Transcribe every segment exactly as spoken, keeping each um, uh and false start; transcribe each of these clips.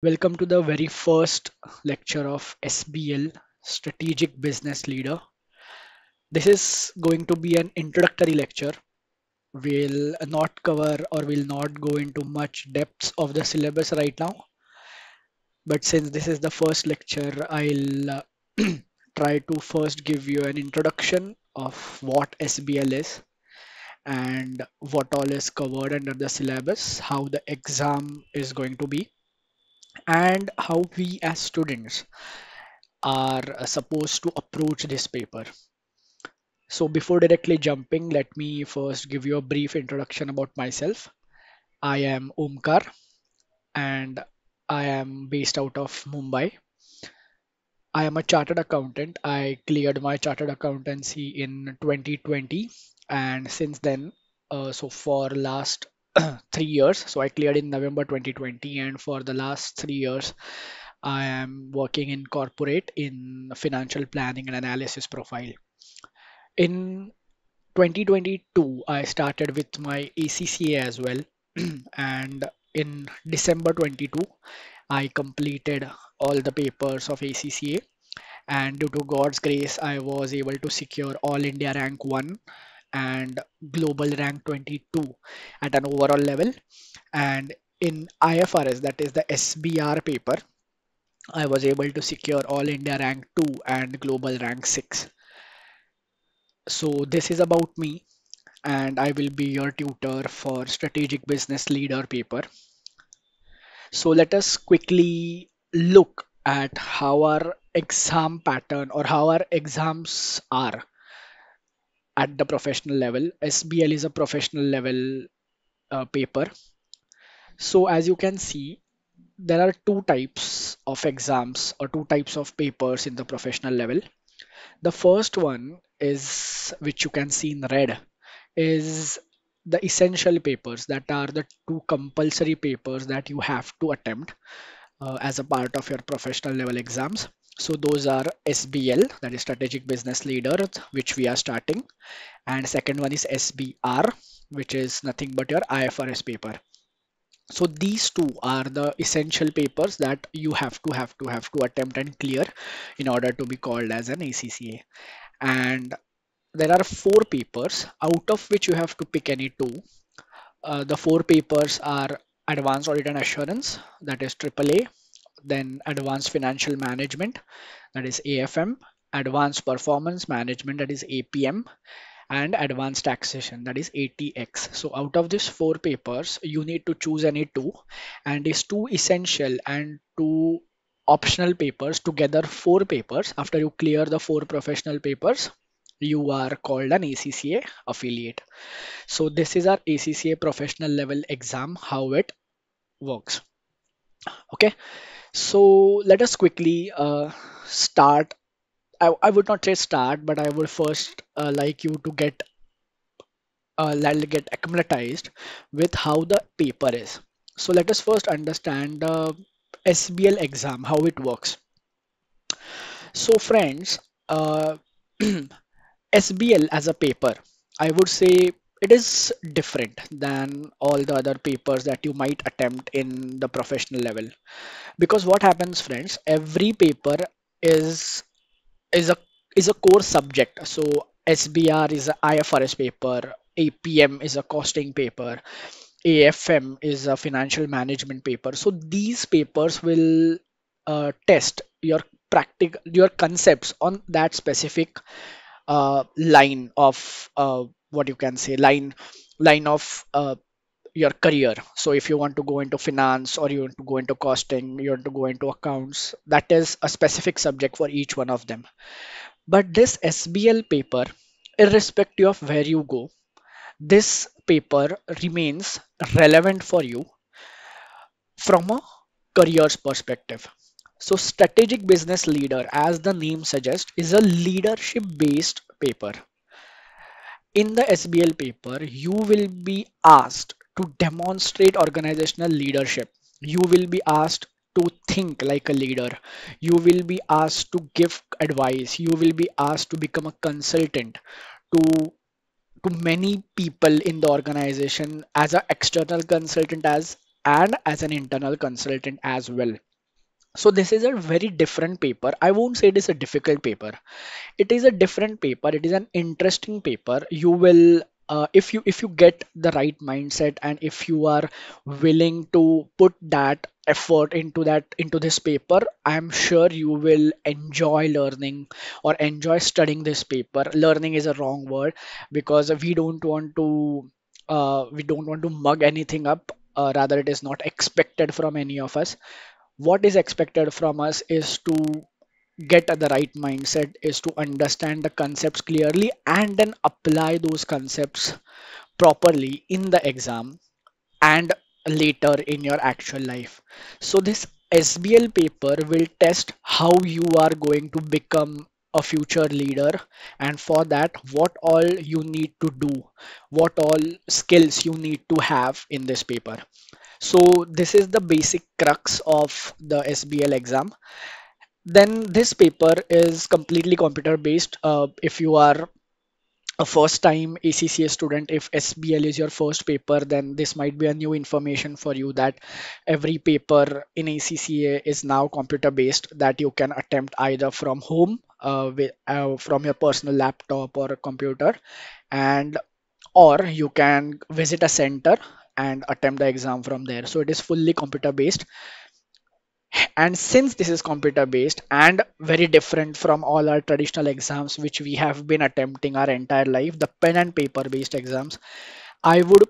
Welcome to the very first lecture of S B L, Strategic Business Leader. This is going to be an introductory lecture. We'll not cover or we'll not go into much depths of the syllabus right now. But since this is the first lecture, I'll try to first give you an introduction of what S B L is and what all is covered under the syllabus, how the exam is going to be, and how we as students are supposed to approach this paper. So before directly jumping, let me first give you a brief introduction about myself. I am Omkar and I am based out of Mumbai. I am a chartered accountant. I cleared my chartered accountancy in twenty twenty, and since then, uh, so for last three years, so I cleared in November twenty twenty, and for the last three years I am working in corporate in financial planning and analysis profile. In twenty twenty-two I started with my A C C A as well, and in December twenty-two I completed all the papers of A C C A, and due to God's grace I was able to secure All India Rank one and global rank twenty-two at an overall level. And in I F R S, that is the S B R paper, I was able to secure All India rank two and global rank six. So this is about me, and I will be your tutor for Strategic Business Leader paper. So let us quickly look at how our exam pattern or how our exams are at the professional level. S B L is a professional level uh, paper. So as you can see, there are two types of exams or two types of papers in the professional level. The first one is, which you can see in red, is the essential papers, that are the two compulsory papers that you have to attempt uh, as a part of your professional level exams. So those are S B L, that is Strategic Business Leader, which we are starting. And second one is S B R, which is nothing but your I F R S paper. So these two are the essential papers that you have to have to have to attempt and clear in order to be called as an A C C A. And there are four papers, out of which you have to pick any two. Uh, the four papers are Advanced Audit and Assurance, that is triple A. Then Advanced Financial Management, that is A F M, Advanced Performance Management, that is A P M, and Advanced Taxation, that is A T X. So out of these four papers, you need to choose any two, and these two essential and two optional papers, together four papers. After you clear the four professional papers, you are called an A C C A affiliate. So this is our A C C A professional level exam, how it works. Okay, so let us quickly uh, start. I, I would not say start, but I would first uh, like you to get uh, get acclimatized with how the paper is. So let us first understand the uh, S B L exam, how it works. So friends, uh, S B L as a paper, I would say it is different than all the other papers that you might attempt in the professional level, because what happens, friends, every paper is is a is a core subject. So S B R is an I F R S paper, A P M is a costing paper, A F M is a financial management paper. So these papers will uh, test your practic your concepts on that specific uh, line of uh, what you can say line line of uh, your career. So if you want to go into finance, or you want to go into costing, you want to go into accounts, that is a specific subject for each one of them. But this S B L paper, irrespective of where you go, this paper remains relevant for you from a career's perspective. So Strategic Business Leader, as the name suggests, is a leadership based paper. In the S B L paper, you will be asked to demonstrate organizational leadership. You will be asked to think like a leader. You will be asked to give advice. You will be asked to become a consultant to, to many people in the organization, as an external consultant as and as an internal consultant as well. So this is a very different paper. I won't say it is a difficult paper. It is a different paper. It is an interesting paper. You will, uh, if you if you get the right mindset and if you are willing to put that effort into that into this paper, I'm sure you will enjoy learning or enjoy studying this paper. Learning is a wrong word because we don't want to uh, we don't want to mug anything up. Uh, rather, it is not expected from any of us. What is expected from us is to get the right mindset, is to understand the concepts clearly and then apply those concepts properly in the exam and later in your actual life. So this S B L paper will test how you are going to become a future leader, and for that what all you need to do, what all skills you need to have in this paper. So this is the basic crux of the S B L exam. Then this paper is completely computer based. Uh, if you are a first time A C C A student, if S B L is your first paper, then this might be a new information for you that every paper in A C C A is now computer based, that you can attempt either from home, uh, with, uh, from your personal laptop or a computer, and or you can visit a center and attempt the exam from there. So it is fully computer based, and since this is computer based and very different from all our traditional exams which we have been attempting our entire life, the pen and paper based exams, I would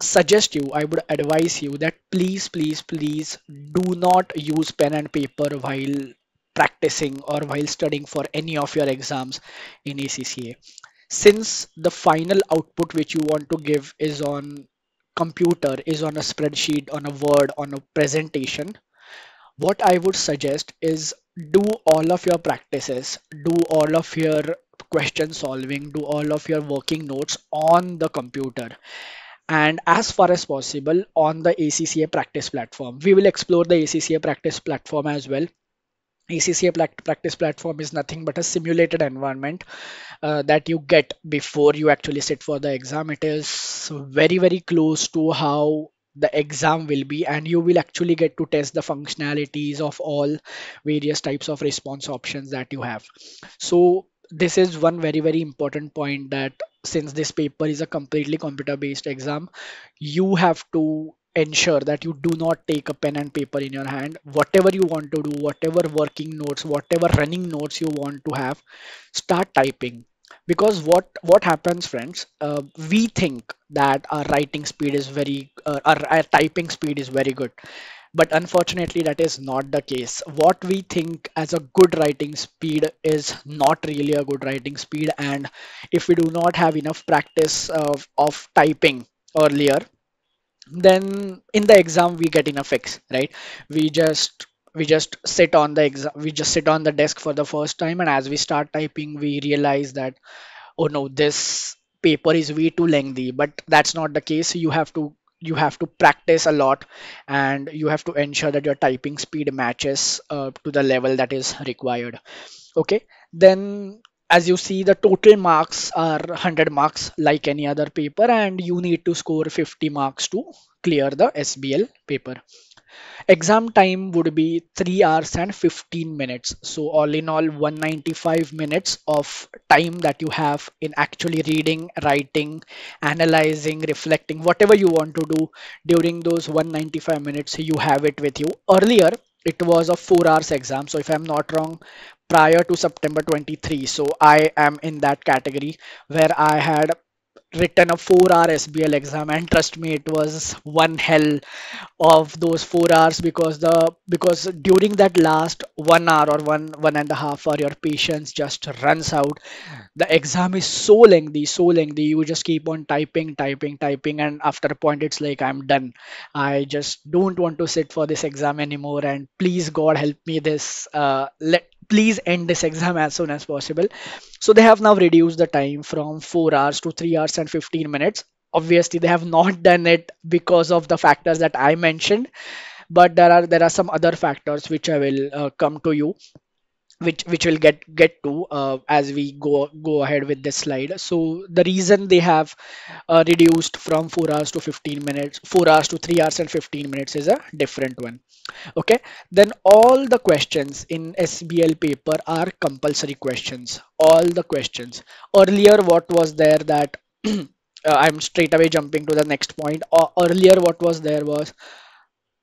suggest you, I would advise you that please please please do not use pen and paper while practicing or while studying for any of your exams in A C C A, since the final output which you want to give is on computer, is on a spreadsheet, on a Word, on a presentation. What I would suggest is do all of your practices, do all of your question solving, do all of your working notes on the computer, and as far as possible on the A C C A practice platform. We will explore the A C C A practice platform as well. A C C A practice platform is nothing but a simulated environment uh, that you get before you actually sit for the exam. It is very very close to how the exam will be, and you will actually get to test the functionalities of all various types of response options that you have. So this is one very very important point, that since this paper is a completely computer based exam, you have to ensure that you do not take a pen and paper in your hand. Whatever you want to do, whatever working notes, whatever running notes you want to have, start typing. Because what what happens, friends, uh, we think that our writing speed is very uh, our, our typing speed is very good, but unfortunately that is not the case. What we think as a good writing speed is not really a good writing speed, and if we do not have enough practice of, of typing earlier, then in the exam we get in a fix, right? We just we just sit on the exam, we just sit on the desk for the first time, and as we start typing, we realize that, oh no, this paper is way too lengthy. But that's not the case. You have to you have to practice a lot, and you have to ensure that your typing speed matches uh, to the level that is required. Okay, then. As you see, the total marks are one hundred marks like any other paper, and you need to score fifty marks to clear the S B L paper. Exam time would be three hours and fifteen minutes. So all in all, one hundred ninety-five minutes of time that you have in actually reading, writing, analyzing, reflecting, whatever you want to do during those one hundred ninety-five minutes, you have it with you. Earlier, it was a four hours exam. So if I'm not wrong, prior to September twenty-three, so I am in that category where I had written a four hour S B L exam, and trust me, it was one hell of those four hours, because the because during that last one hour or one one and a half hour, your patience just runs out. The exam is so lengthy, so lengthy, you just keep on typing, typing, typing, and after a point it's like, I'm done, I just don't want to sit for this exam anymore, and please God help me, this uh, let please end this exam as soon as possible. So they have now reduced the time from four hours to three hours and fifteen minutes. Obviously they have not done it because of the factors that I mentioned, but there are there are some other factors which I will uh, come to you which which will get get to uh, as we go go ahead with this slide. So the reason they have uh, reduced from four hours to fifteen minutes, four hours to three hours and fifteen minutes is a different one. Okay, then all the questions in S B L paper are compulsory questions. All the questions earlier, what was there that uh, I'm straight away jumping to the next point. Uh, earlier, what was there was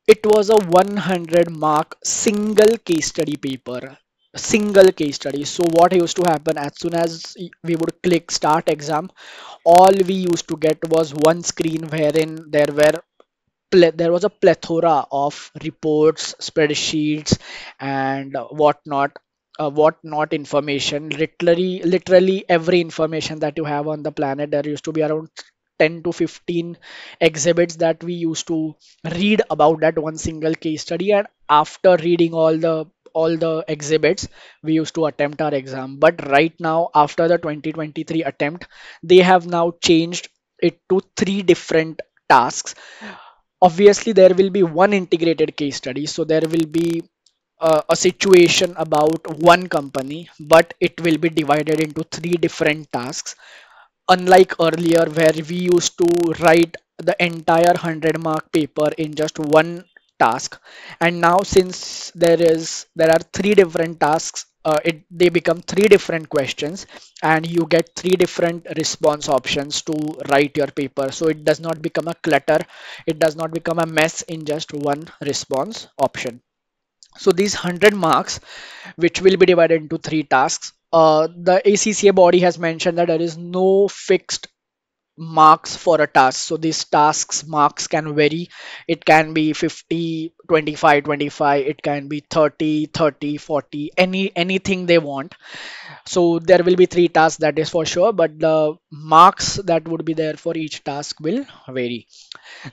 it was a one hundred mark single case study paper. Single case study. So what used to happen, as soon as we would click start exam, all we used to get was one screen wherein there were there was a plethora of reports, spreadsheets and whatnot, uh, whatnot information. Literally, literally every information that you have on the planet. There used to be around ten to fifteen exhibits that we used to read about that one single case study, and after reading all the all the exhibits we used to attempt our exam. But right now, after the twenty twenty-three attempt, they have now changed it to three different tasks. Obviously there will be one integrated case study, so there will be uh, a situation about one company, but it will be divided into three different tasks, unlike earlier where we used to write the entire one hundred mark paper in just one task. And now, since there is there are three different tasks, uh, it they become three different questions and you get three different response options to write your paper. So it does not become a clutter, it does not become a mess in just one response option. So these one hundred marks, which will be divided into three tasks, uh, the A C C A body has mentioned that there is no fixed marks for a task. So these tasks marks can vary. It can be fifty, twenty-five, twenty-five, it can be thirty, thirty, forty, any anything they want. So there will be three tasks, that is for sure, but the marks that would be there for each task will vary.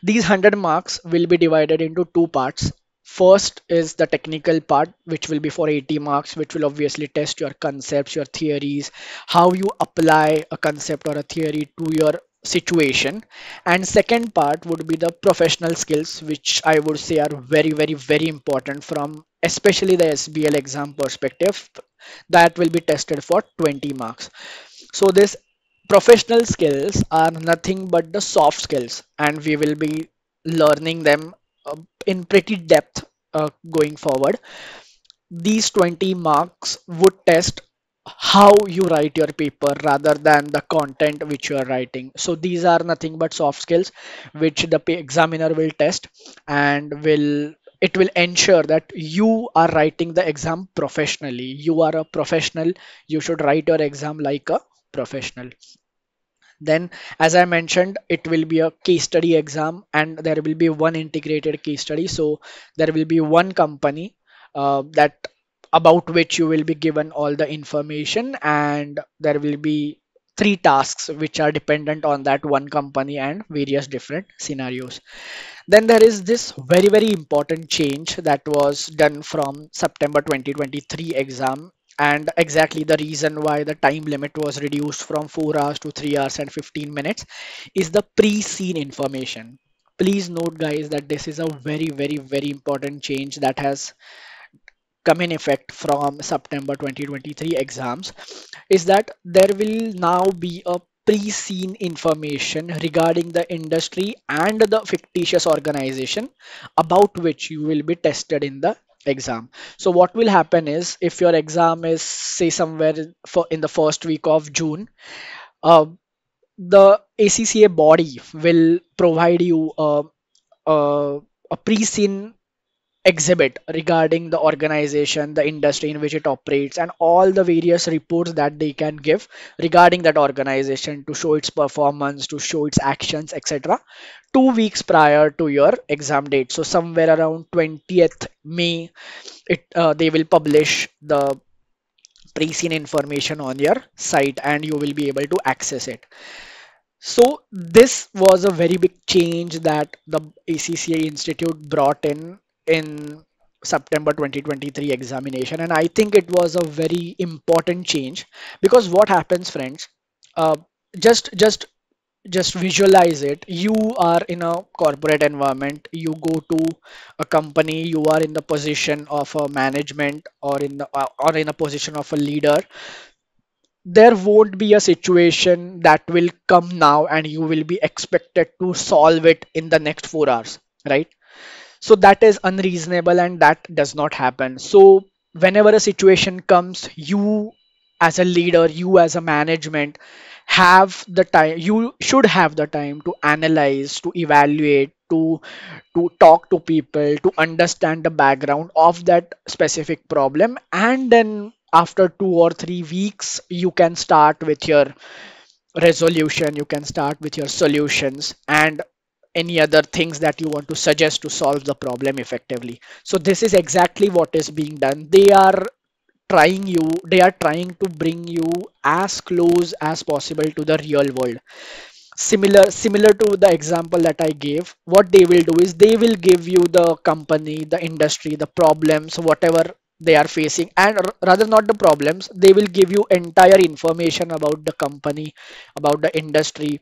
These one hundred marks will be divided into two parts. First is the technical part, which will be for eighty marks, which will obviously test your concepts, your theories, how you apply a concept or a theory to your situation. And second part would be the professional skills, which I would say are very, very, very important from especially the S B L exam perspective. That will be tested for twenty marks. So this professional skills are nothing but the soft skills, and we will be learning them in pretty depth uh, going forward. These twenty marks would test how you write your paper rather than the content which you are writing. So these are nothing but soft skills which the examiner will test, and will it will ensure that you are writing the exam professionally. You are a professional, you should write your exam like a professional. Then, as I mentioned, it will be a case study exam, and there will be one integrated case study. So there will be one company uh, that about which you will be given all the information, and there will be three tasks which are dependent on that one company and various different scenarios. Then there is this very, very important change that was done from September twenty twenty-three exam, and exactly the reason why the time limit was reduced from four hours to three hours and fifteen minutes is the pre-seen information. Please note, guys, that this is a very, very, very important change that has come in effect from September twenty twenty-three exams, is that there will now be a pre-seen information regarding the industry and the fictitious organization about which you will be tested in the exam. So what will happen is, if your exam is, say, somewhere for in the first week of June, uh, the A C C A body will provide you a, a, a pre-seen exhibit regarding the organization, the industry in which it operates, and all the various reports that they can give regarding that organization to show its performance, to show its actions, et cetera, two weeks prior to your exam date. So somewhere around twentieth May, it uh, they will publish the pre-seen information on your site, and you will be able to access it. So this was a very big change that the A C C A Institute brought in in September twenty twenty-three examination, and I think it was a very important change, because what happens, friends, uh, just just just visualize it. You are in a corporate environment, you go to a company, you are in the position of a management or in the, or in a position of a leader. There won't be a situation that will come now and you will be expected to solve it in the next four hours, right? So that is unreasonable and that does not happen. So whenever a situation comes, you as a leader, you as a management have the time, you should have the time to analyze, to evaluate, to to talk to people, to understand the background of that specific problem, and then after two or three weeks you can start with your resolution, you can start with your solutions and any other things that you want to suggest to solve the problem effectively. So this is exactly what is being done. They are trying you, they are trying to bring you as close as possible to the real world. Similar, similar to the example that I gave, what they will do is they will give you the company, the industry, the problems, whatever they are facing, and rather not the problems, they will give you entire information about the company, about the industry,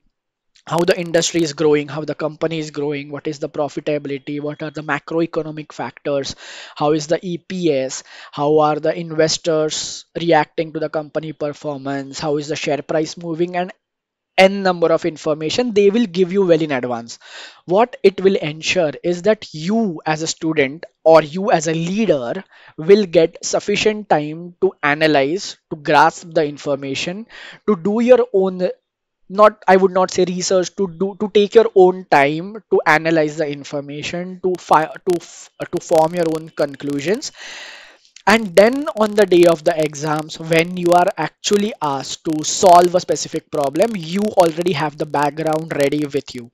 how the industry is growing, how the company is growing, what is the profitability, what are the macroeconomic factors, how is the E P S, how are the investors reacting to the company performance, how is the share price moving, and n number of information they will give you well in advance. What it will ensure is that you as a student or you as a leader will get sufficient time to analyze, to grasp the information, to do your own, not I would not say research, to do to take your own time to analyze the information, to fi to to form your own conclusions, and then on the day of the exams, when you are actually asked to solve a specific problem, you already have the background ready with you.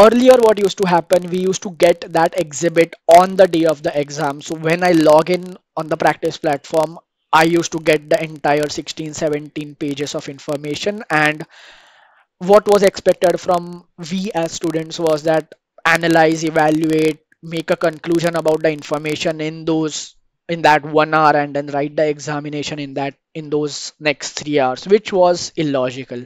Earlier, what used to happen, we used to get that exhibit on the day of the exam. So when I log in on the practice platform, I used to get the entire sixteen, seventeen pages of information, and what was expected from we as students was that analyze, evaluate, make a conclusion about the information in those in that one hour and then write the examination in that in those next three hours, which was illogical.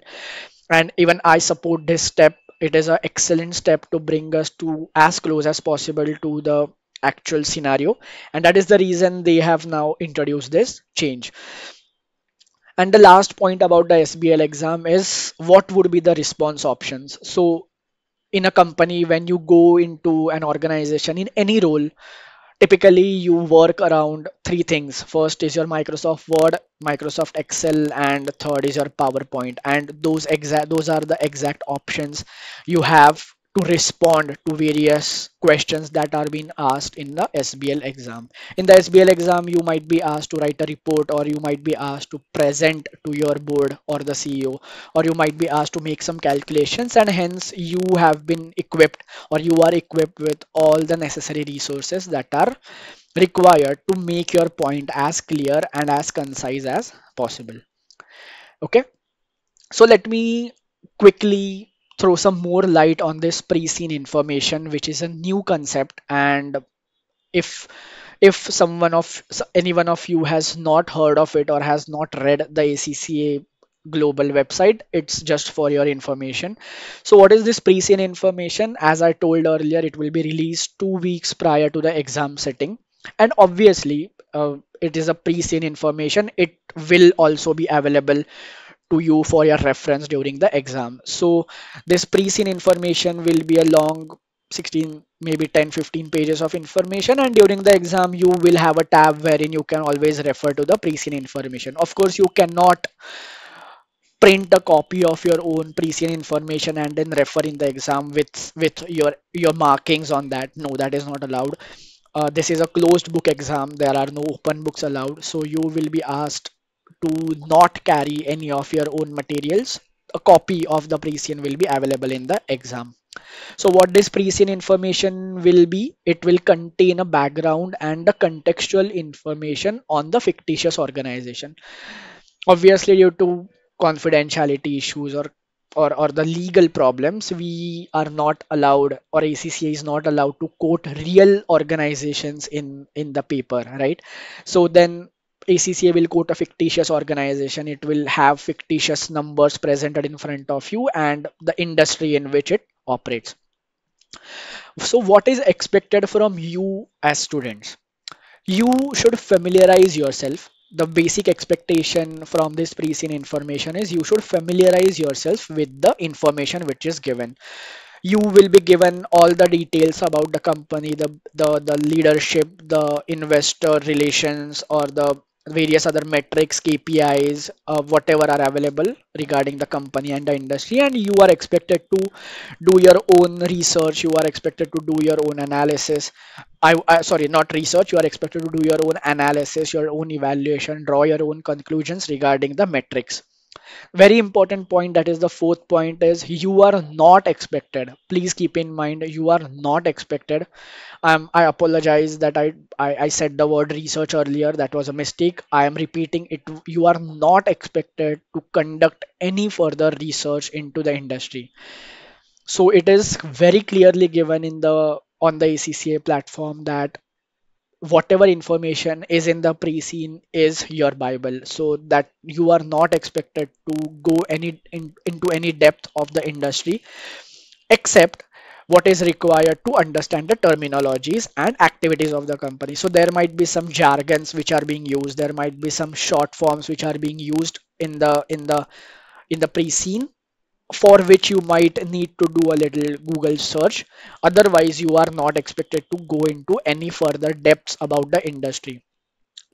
And even I support this step. It is an excellent step to bring us to as close as possible to the actual scenario, and that is the reason they have now introduced this change. And the last point about the S B L exam is what would be the response options. So in a company, when you go into an organization in any role, typically you work around three things. First is your Microsoft Word, Microsoft Excel, and third is your PowerPoint, and those exact those are the exact options you have to respond to various questions that are being asked in the S B L exam. In the S B L exam, you might be asked to write a report, or you might be asked to present to your board or the C E O, or you might be asked to make some calculations, and hence you have been equipped, or you are equipped with all the necessary resources that are required to make your point as clear and as concise as possible. Okay, so let me quickly throw some more light on this pre-seen information, which is a new concept, and if if someone of any one of you has not heard of it or has not read the A C C A global website, it's just for your information. So what is this pre-seen information? As I told earlier, it will be released two weeks prior to the exam setting, and obviously uh, it is a pre-seen information. It will also be available to you for your reference during the exam. So this pre-seen information will be a long sixteen, maybe ten, fifteen pages of information, and during the exam you will have a tab wherein you can always refer to the pre-seen information. Of course, you cannot print a copy of your own pre-seen information and then refer in the exam with with your your markings on that. No, that is not allowed. Uh, this is a closed book exam. There are no open books allowed, so you will be asked to not carry any of your own materials. A copy of the pre-seen will be available in the exam. So what this pre-seen information will be, it will contain a background and the contextual information on the fictitious organization. Obviously, due to confidentiality issues or or, or the legal problems, we are not allowed, or A C C A is not allowed to quote real organizations in in the paper, right? So then A C C A will quote a fictitious organization. It will have fictitious numbers presented in front of you and the industry in which it operates. So what is expected from you as students? You should familiarize yourself. The basic expectation from this pre-seen information is you should familiarize yourself with the information which is given. You will be given all the details about the company, the, the, the leadership, the investor relations, or the various other metrics, K P Is, uh, whatever are available regarding the company and the industry. And you are expected to do your own research. You are expected to do your own analysis. I, I sorry, not research. You are expected to do your own analysis, your own evaluation, draw your own conclusions regarding the metrics. Very important point, that is the fourth point, is you are not expected. Please keep in mind, you are not expected. Um, I apologize that I, I, I said the word research earlier. That was a mistake. I am repeating it. You are not expected to conduct any further research into the industry. So it is very clearly given in the on the A C C A platform that whatever information is in the pre-seen is your Bible, so that you are not expected to go any in, into any depth of the industry except what is required to understand the terminologies and activities of the company. So there might be some jargons which are being used, there might be some short forms which are being used in the in the in the pre-seen, for which you might need to do a little Google search. Otherwise, you are not expected to go into any further depths about the industry,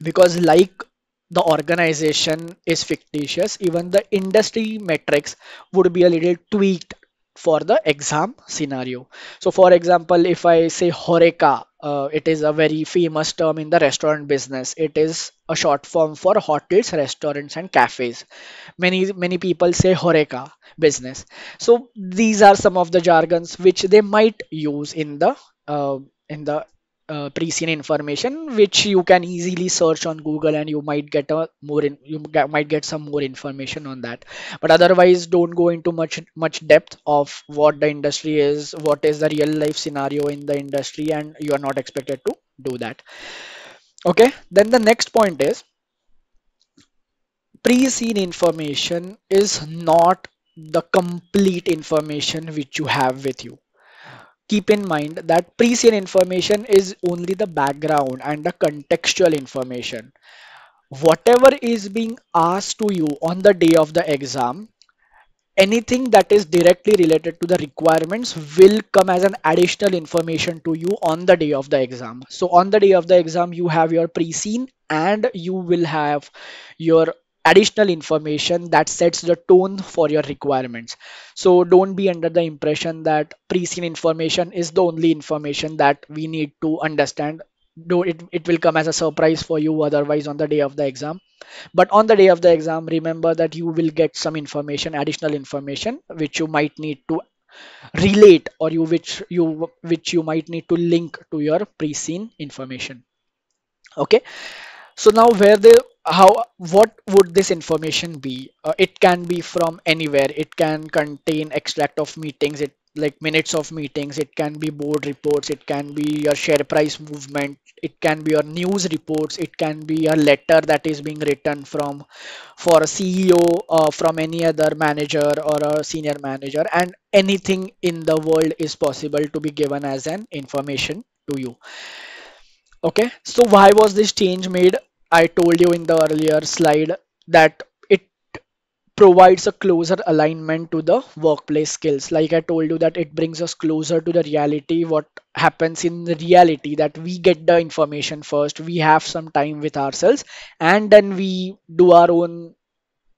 because like the organization is fictitious, even the industry metrics would be a little tweaked for the exam scenario. So for example, if I say horeca, uh, it is a very famous term in the restaurant business. It is a short form for hotels, restaurants, and cafes. Many, many people say horeca business. So these are some of the jargons which they might use in the uh, in the uh, pre-seen information, which you can easily search on Google, and you might get a more in, you might get some more information on that. But otherwise, don't go into much much depth of what the industry is, what is the real life scenario in the industry, and you are not expected to do that. Okay, then the next point is, pre-seen information is not the complete information which you have with you. Keep in mind that pre-seen information is only the background and the contextual information. Whatever is being asked to you on the day of the exam, anything that is directly related to the requirements will come as an additional information to you on the day of the exam. So on the day of the exam, you have your pre-seen and you will have your additional information that sets the tone for your requirements. So don't be under the impression that pre-seen information is the only information that we need to understand. Though it, it will come as a surprise for you otherwise on the day of the exam. But on the day of the exam, remember that you will get some information, additional information, which you might need to relate, or you which you which you might need to link to your pre-seen information. Okay. So now where the how what would this information be? Uh, it can be from anywhere. It can contain extract of meetings, it like minutes of meetings, it can be board reports, it can be your share price movement, it can be your news reports, it can be a letter that is being written from for a C E O, uh, from any other manager or a senior manager, and anything in the world is possible to be given as an information to you. Okay, so why was this change made? I told you in the earlier slide that it provides a closer alignment to the workplace skills. Like I told you, that it brings us closer to the reality, what happens in the reality, that we get the information first, we have some time with ourselves, and then we do our own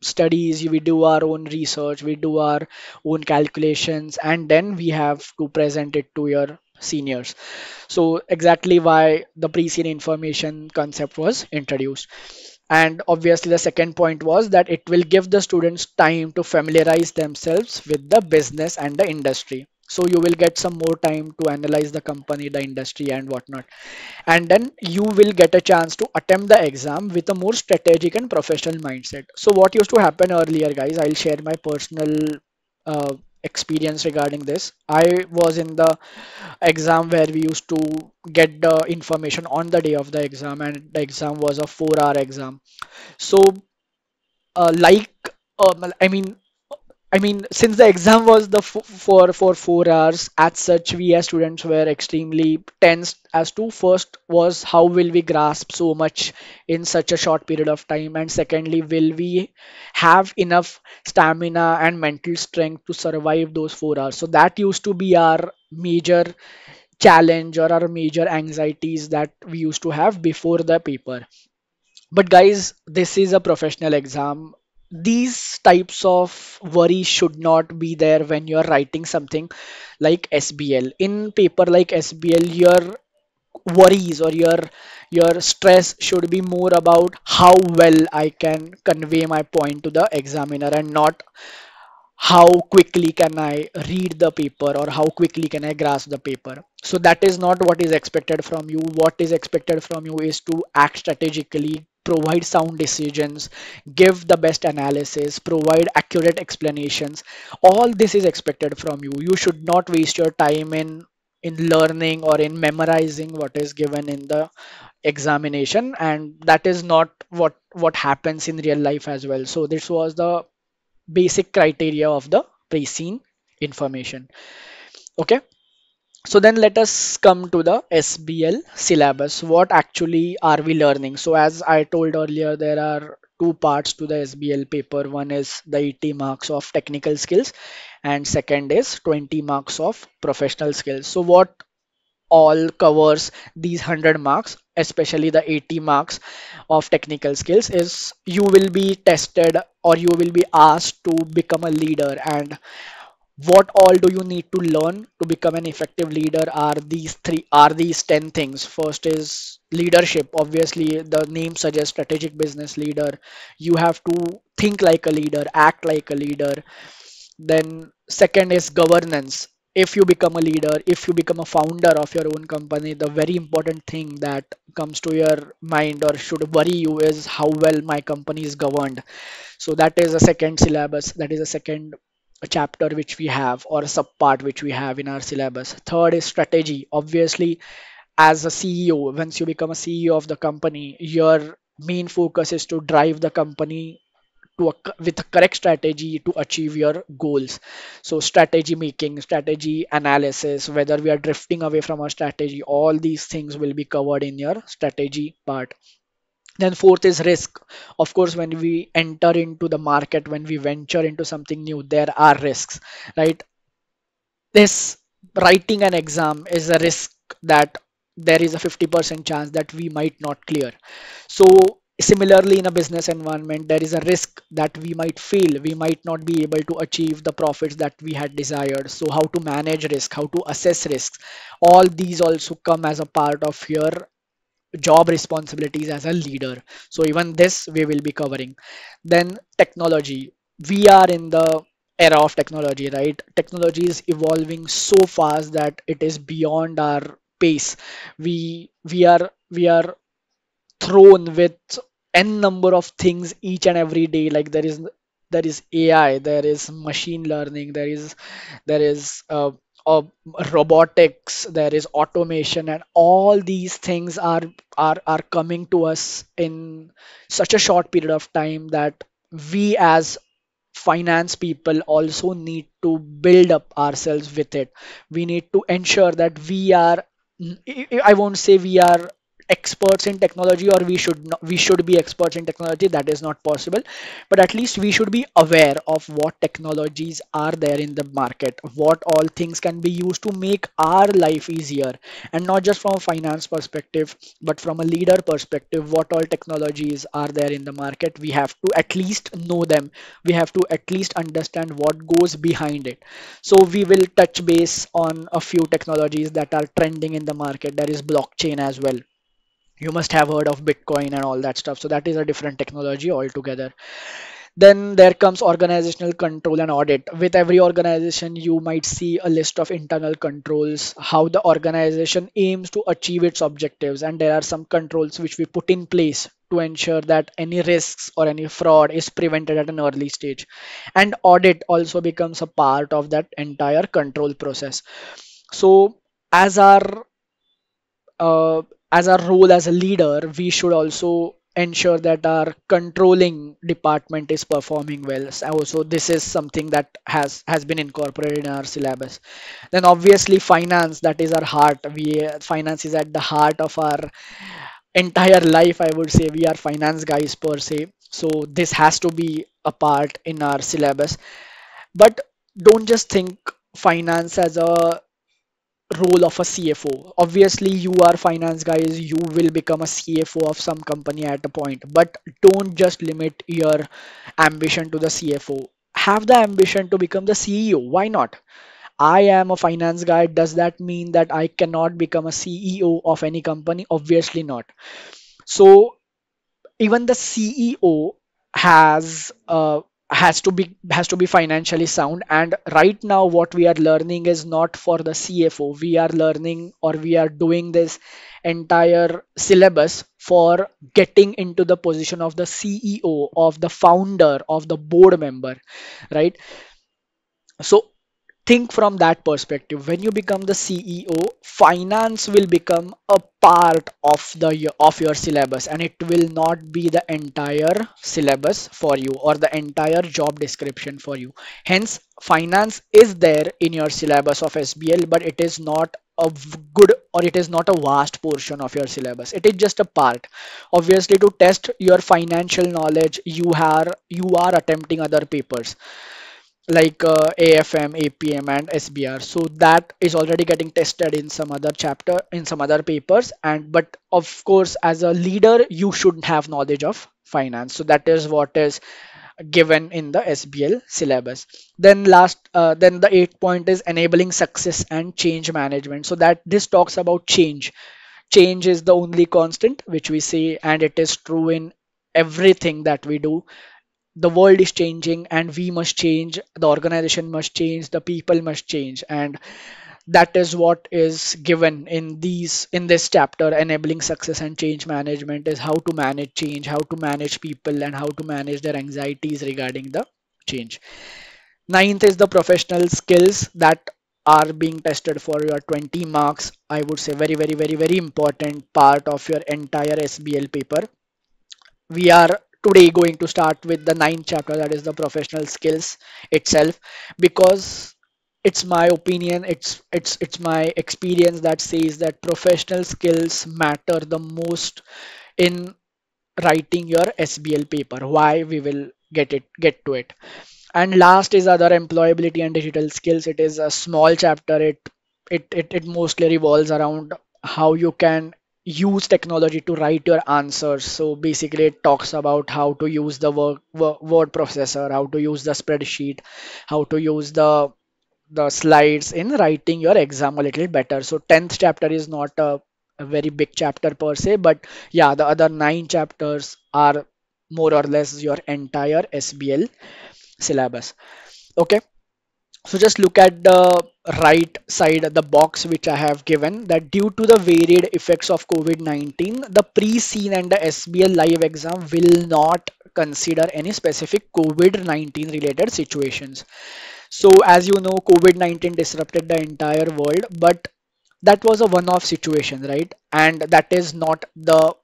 studies, we do our own research, we do our own calculations, and then we have to present it to your seniors. So exactly why the pre-seen information concept was introduced. And obviously the second point was that it will give the students time to familiarize themselves with the business and the industry. So you will get some more time to analyze the company, the industry, and whatnot. And then you will get a chance to attempt the exam with a more strategic and professional mindset. So what used to happen earlier, guys, I'll share my personal uh, experience regarding this. I was in the exam where we used to get the information on the day of the exam, and the exam was a four hour exam. So uh, like um, I mean I mean since the exam was the f for for four hours, as such we as students were extremely tense as to first was how will we grasp so much in such a short period of time, and secondly will we have enough stamina and mental strength to survive those four hours. So that used to be our major challenge or our major anxieties that we used to have before the paper. But guys, this is a professional exam. These types of worry should not be there when you're writing something like S B L. In paper like S B L, your worries or your your stress should be more about how well I can convey my point to the examiner, and not how quickly can I read the paper or how quickly can I grasp the paper. So that is not what is expected from you. What is expected from you is to act strategically, provide sound decisions, give the best analysis, provide accurate explanations. All this is expected from you. You should not waste your time in in learning or in memorizing what is given in the examination, and that is not what what happens in real life as well. So this was the basic criteria of the pre-seen information. Okay, so then let us come to the S B L syllabus. What actually are we learning? So as I told earlier, there are two parts to the S B L paper. One is the eighty marks of technical skills, and second is twenty marks of professional skills. So what all covers these one hundred marks, especially the eighty marks of technical skills, is you will be tested or you will be asked to become a leader, and what all do you need to learn to become an effective leader are these three are these ten things. First is leadership. Obviously the name suggests, strategic business leader. You have to think like a leader, act like a leader. Then second is governance. If you become a leader, if you become a founder of your own company, the very important thing that comes to your mind or should worry you is how well my company is governed. So that is a second syllabus, that is a second a chapter which we have, or a subpart which we have in our syllabus. Third is strategy. Obviously, as a C E O, once you become a C E O of the company, your main focus is to drive the company to a, with a correct strategy to achieve your goals. So strategy making, strategy analysis, whether we are drifting away from our strategy, all these things will be covered in your strategy part. Then fourth is risk. Of course, when we enter into the market, when we venture into something new, there are risks, right? This writing an exam is a risk that there is a fifty percent chance that we might not clear. So similarly, in a business environment, there is a risk that we might fail. We might not be able to achieve the profits that we had desired. So how to manage risk, how to assess risks, all these also come as a part of your job responsibilities as a leader. So even this we will be covering. Then technology. We are in the era of technology, right? Technology is evolving so fast that it is beyond our pace. We we are we are thrown with n number of things each and every day. Like there is there is A I, there is machine learning, there is there is uh, Uh, robotics, there is automation, and all these things are are are coming to us in such a short period of time that we as finance people also need to build up ourselves with it. We need to ensure that we are, I won't say we are experts in technology, or we should not, we should be experts in technology. That is not possible, but at least we should be aware of what technologies are there in the market, what all things can be used to make our life easier, and not just from a finance perspective, but from a leader perspective, what all technologies are there in the market. We have to at least know them. We have to at least understand what goes behind it. So we will touch base on a few technologies that are trending in the market. There is blockchain as well. You must have heard of Bitcoin and all that stuff. So that is a different technology altogether. Then there comes organizational control and audit. With every organization, you might see a list of internal controls, how the organization aims to achieve its objectives. And there are some controls which we put in place to ensure that any risks or any fraud is prevented at an early stage. And audit also becomes a part of that entire control process. So as our uh, as our role as a leader, we should also ensure that our controlling department is performing well. So this is something that has has been incorporated in our syllabus. Then obviously finance, that is our heart. We finance is at the heart of our entire life, I would say. We are finance guys per se, so this has to be a part in our syllabus. But don't just think finance as a role of a C F O. Obviously you are finance guys, you will become a C F O of some company at a point, but don't just limit your ambition to the C F O. Have the ambition to become the C E O. Why not? I am a finance guy. Does that mean that I cannot become a C E O of any company? Obviously not. So even the C E O has uh, has to be has to be financially sound. And right now what we are learning is not for the C F O. We are learning, or we are doing this entire syllabus for getting into the position of the C E O, of the founder, of the board member, right? So think from that perspective. When you become the C E O, finance will become a part of the of your syllabus, and it will not be the entire syllabus for you or the entire job description for you. Hence, finance is there in your syllabus of S B L, but it is not a good, or it is not a vast portion of your syllabus. It is just a part. Obviously, to test your financial knowledge, you are you are attempting other papers like uh, A F M, A P M and S B R. So that is already getting tested in some other chapter, in some other papers. And but of course, as a leader, you should have knowledge of finance. So that is what is given in the S B L syllabus. Then last, uh, then the eighth point is enabling success and change management. So that this talks about change. Change is the only constant which we see, and it is true in everything that we do. The world is changing and we must change, the organization must change, the people must change, and that is what is given in these in this chapter. Enabling success and change management is how to manage change, how to manage people, and how to manage their anxieties regarding the change. Ninth is the professional skills that are being tested for your twenty marks. I would say very very very very important part of your entire S B L paper. We are today going to start with the ninth chapter, that is the professional skills itself, because it's my opinion, it's it's it's my experience that says that professional skills matter the most in writing your S B L paper. Why? We will get it get to it. And last is other employability and digital skills. It is a small chapter. It it it, it mostly revolves around how you can use technology to write your answers. So basically it talks about how to use the work, word processor, how to use the spreadsheet, how to use the the slides in writing your exam a little better. So tenth chapter is not a, a very big chapter per se, but yeah, the other nine chapters are more or less your entire S B L syllabus. Okay, so just look at the right side of the box which I have given, that due to the varied effects of COVID nineteen, the pre-scene and the S B L live exam will not consider any specific COVID nineteen related situations. So as you know, COVID nineteen disrupted the entire world, but that was a one-off situation, right? And that is not the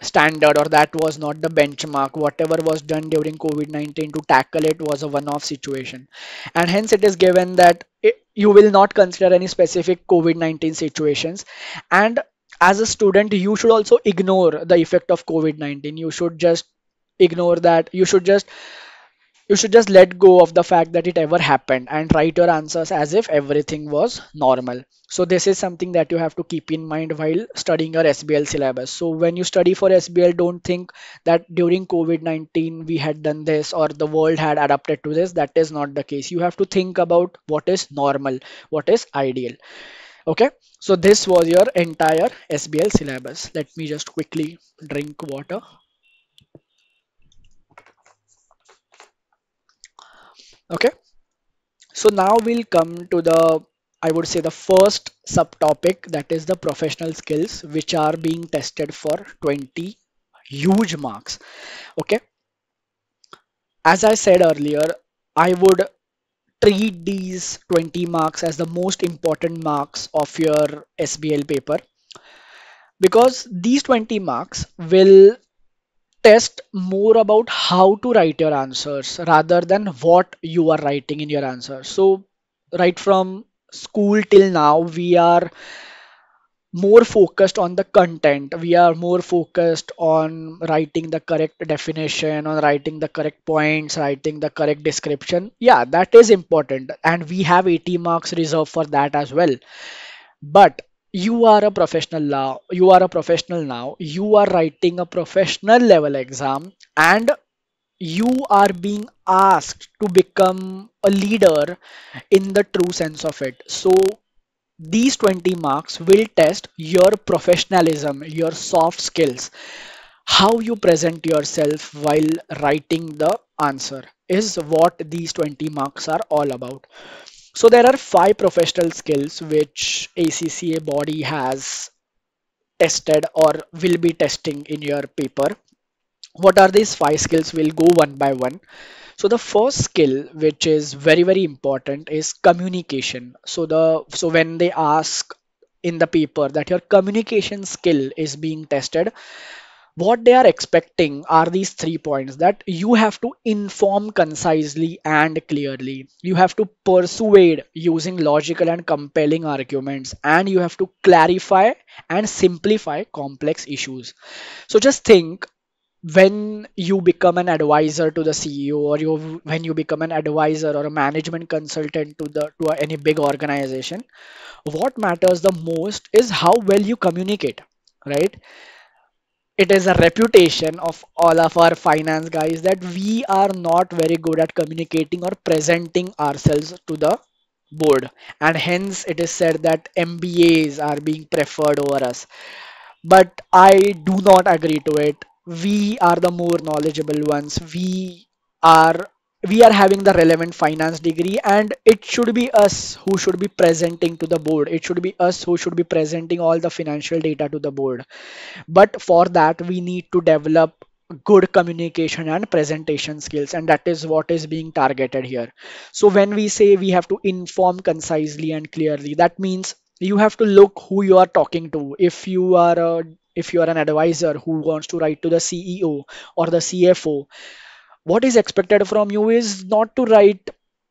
standard, or that was not the benchmark. Whatever was done during COVID nineteen to tackle it was a one-off situation, and hence it is given that it, you will not consider any specific COVID nineteen situations. And as a student, you should also ignore the effect of COVID nineteen. You should just ignore that. You should just you should just let go of the fact that it ever happened and write your answers as if everything was normal. So this is something that you have to keep in mind while studying your S B L syllabus. So when you study for S B L, don't think that during COVID nineteen we had done this, or the world had adapted to this. That is not the case. You have to think about what is normal, what is ideal. Okay, so this was your entire S B L syllabus. Let me just quickly drink water. Okay, so now we'll come to the, I would say, the first subtopic, that is the professional skills which are being tested for twenty huge marks. Okay, as I said earlier, I would treat these twenty marks as the most important marks of your S B L paper, because these twenty marks will test more about how to write your answers rather than what you are writing in your answers. So right from school till now, we are more focused on the content. We are more focused on writing the correct definition, on writing the correct points, writing the correct description. Yeah, that is important, and we have eighty marks reserved for that as well. But you are a professional now, you are a professional now, you are writing a professional level exam, and you are being asked to become a leader in the true sense of it. So these twenty marks will test your professionalism, your soft skills, how you present yourself while writing the answer is what these twenty marks are all about. So there are five professional skills which A C C A body has tested or will be testing in your paper. What are these five skills? We'll go one by one. So the first skill, which is very, very important, is communication. So the so when they ask in the paper that your communication skill is being tested, what they are expecting are these three points: that you have to inform concisely and clearly, you have to persuade using logical and compelling arguments, and you have to clarify and simplify complex issues. So just think, when you become an advisor to the C E O, or you when you become an advisor or a management consultant to the to any big organization, what matters the most is how well you communicate, right? It is a reputation of all of our finance guys that we are not very good at communicating or presenting ourselves to the board, and hence it is said that M B As are being preferred over us. But I do not agree to it. We are the more knowledgeable ones. We are we are having the relevant finance degree, and it should be us who should be presenting to the board. It should be us who should be presenting all the financial data to the board. But for that, we need to develop good communication and presentation skills, and that is what is being targeted here. So when we say we have to inform concisely and clearly, that means you have to look who you are talking to. If you are a, if you are an advisor who wants to write to the C E O or the C F O, what is expected from you is not to write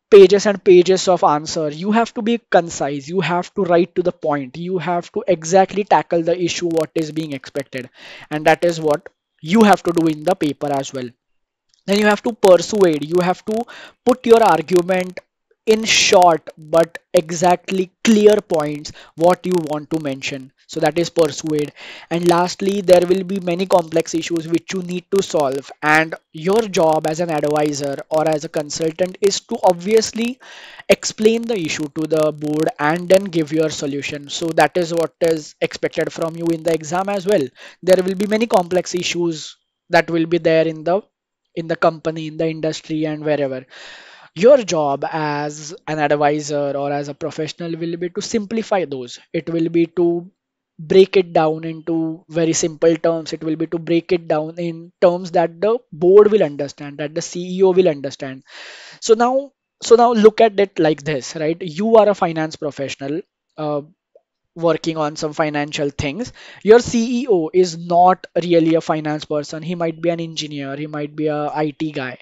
pages and pages of answer. You have to be concise. You have to write to the point. You have to exactly tackle the issue what is being expected. And that is what you have to do in the paper as well. Then you have to persuade. You have to put your argument in short but exactly clear points what you want to mention. So that is persuade. And lastly, there will be many complex issues which you need to solve, and your job as an advisor or as a consultant is to obviously explain the issue to the board and then give your solution. So that is what is expected from you in the exam as well. There will be many complex issues that will be there in the in the company, in the industry, and wherever. Your job as an advisor or as a professional will be to simplify those. It will be to break it down into very simple terms. It will be to break it down in terms that the board will understand, that the C E O will understand. So now, so now look at it like this, right? You are a finance professional uh, working on some financial things. Your C E O is not really a finance person. He might be an engineer. He might be a I T guy.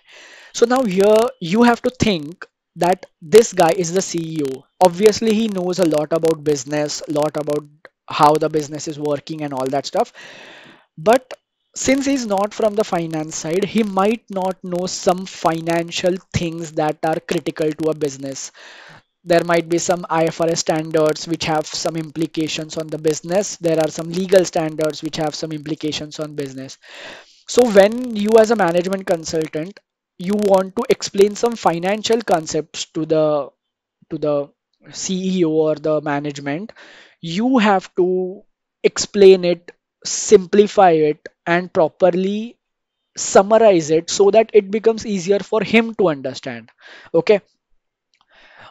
So now here you have to think that this guy is the C E O. Obviously, he knows a lot about business, a lot about how the business is working and all that stuff. But since he's not from the finance side, he might not know some financial things that are critical to a business. There might be some I F R S standards which have some implications on the business. There are some legal standards which have some implications on business. So when you as a management consultant, you want to explain some financial concepts to the to the C E O or the management, you have to explain it, simplify it, and properly summarize it so that it becomes easier for him to understand. Okay.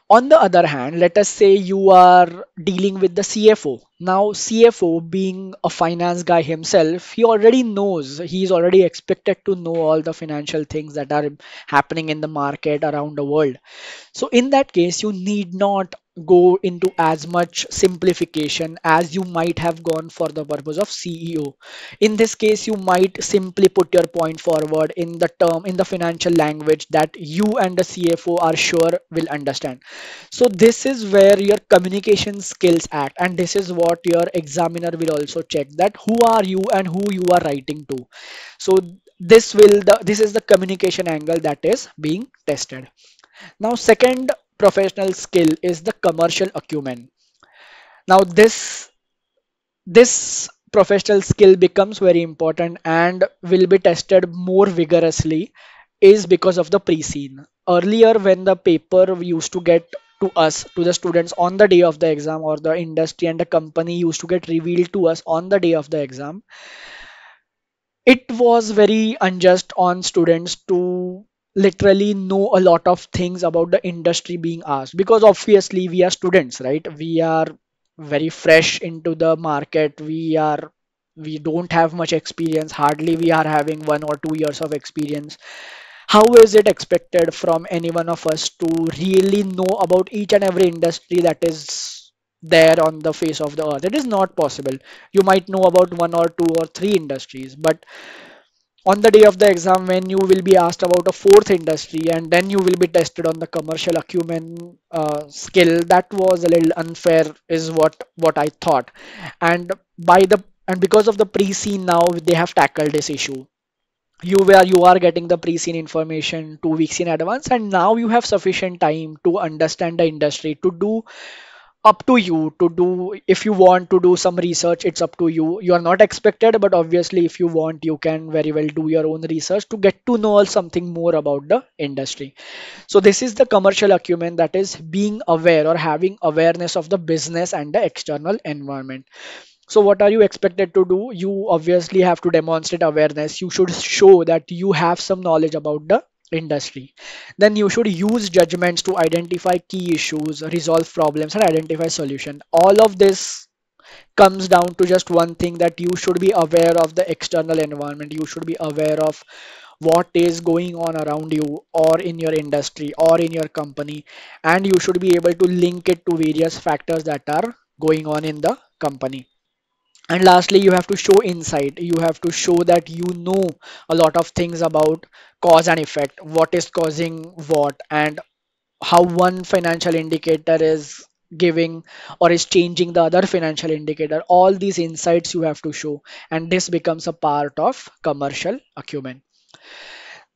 On the other hand, let us say you are dealing with the C F O. Now, C F O, being a finance guy himself, he already knows, he's already expected to know all the financial things that are happening in the market around the world. So in that case, you need not go into as much simplification as you might have gone for the purpose of C E O. In this case, you might simply put your point forward in the term, in the financial language that you and the C F O are sure will understand. So this is where your communication skills act, and this is what your examiner will also check, that who are you and who you are writing to. So this will the this is the communication angle that is being tested. Now, second professional skill is the commercial acumen. Now this this professional skill becomes very important and will be tested more vigorously is because of the pre-scene. Earlier, when the paper used to get to us, to the students on the day of the exam, or the industry and the company used to get revealed to us on the day of the exam, it was very unjust on students to literally know a lot of things about the industry being asked, because obviously we are students, right? We are very fresh into the market. We are, we don't have much experience. Hardly we are having one or two years of experience. How is it expected from any one of us to really know about each and every industry that is there on the face of the earth? It is not possible. You might know about one or two or three industries, but on the day of the exam, when you will be asked about a fourth industry and then you will be tested on the commercial acumen uh, skill, that was a little unfair is what what I thought. And by the and because of the pre-scene, now they have tackled this issue. You were you are getting the pre-scene information two weeks in advance, and now you have sufficient time to understand the industry, to do up to you to do if you want to do some research. It's up to you. You are not expected, but obviously if you want, you can very well do your own research to get to know something more about the industry. So this is the commercial acumen, that is being aware or having awareness of the business and the external environment. So what are you expected to do? You obviously have to demonstrate awareness. You should show that you have some knowledge about the industry. Then you should use judgments to identify key issues, resolve problems, and identify solution. All of this comes down to just one thing, that you should be aware of the external environment. You should be aware of what is going on around you, or in your industry, or in your company, and you should be able to link it to various factors that are going on in the company. And lastly, you have to show insight. You have to show that you know a lot of things about cause and effect, what is causing what, and how one financial indicator is giving or is changing the other financial indicator. All these insights you have to show, and this becomes a part of commercial acumen.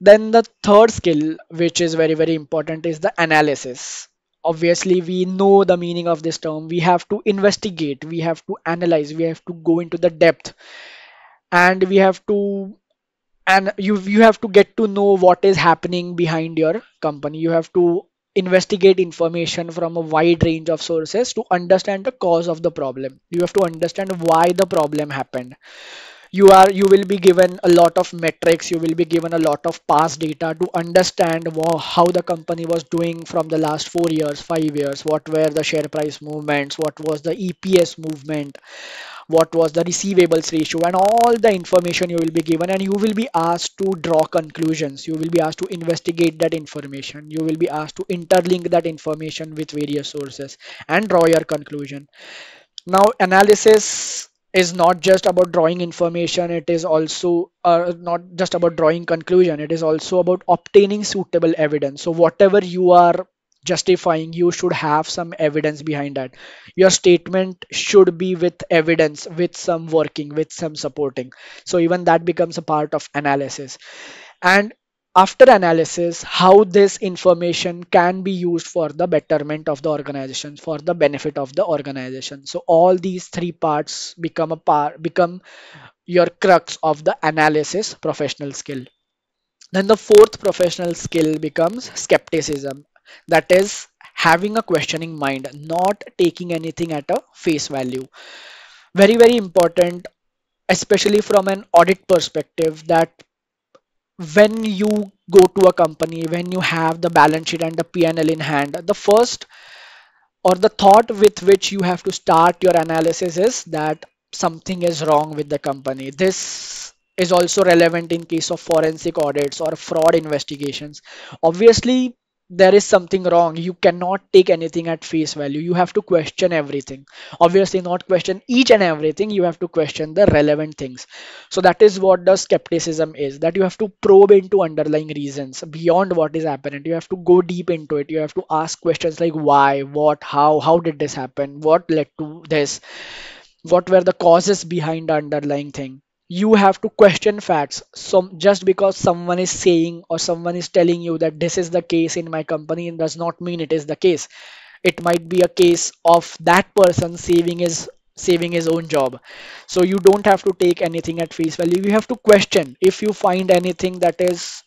Then the third skill, which is very, very important, is the analysis. Obviously, we know the meaning of this term. We have to investigate, we have to analyze, we have to go into the depth, and we have to and you you have to get to know what is happening behind your company. You have to investigate information from a wide range of sources to understand the cause of the problem. You have to understand why the problem happened. You are you will be given a lot of metrics. You will be given a lot of past data to understand how the company was doing from the last four years, five years. What were the share price movements? What was the E P S movement? What was the receivables ratio? And all the information you will be given, and you will be asked to draw conclusions. You will be asked to investigate that information. You will be asked to interlink that information with various sources and draw your conclusion. Now, analysis is not just about drawing information. It is also uh, not just about drawing conclusion. It is also about obtaining suitable evidence. So whatever you are justifying, you should have some evidence behind that. Your statement should be with evidence, with some working, with some supporting. So even that becomes a part of analysis. And after analysis, how this information can be used for the betterment of the organization, for the benefit of the organization. So all these three parts become a part become your crux of the analysis professional skill. Then the fourth professional skill becomes skepticism, that is having a questioning mind, not taking anything at a face value. Very, very important, especially from an audit perspective, that when you go to a company, when you have the balance sheet and the P and L in hand, the first or the thought with which you have to start your analysis is that something is wrong with the company. This is also relevant in case of forensic audits or fraud investigations. Obviously, there is something wrong. You cannot take anything at face value. You have to question everything. Obviously, not question each and everything. You have to question the relevant things. So that is what the skepticism is, that you have to probe into underlying reasons beyond what is apparent. You have to go deep into it. You have to ask questions like why, what, how, how did this happen? What led to this? What were the causes behind the underlying thing? You have to question facts. So just because someone is saying or someone is telling you that this is the case in my company, it does not mean it is the case. It might be a case of that person saving his saving his own job. So you don't have to take anything at face value. You have to question. If you find anything that is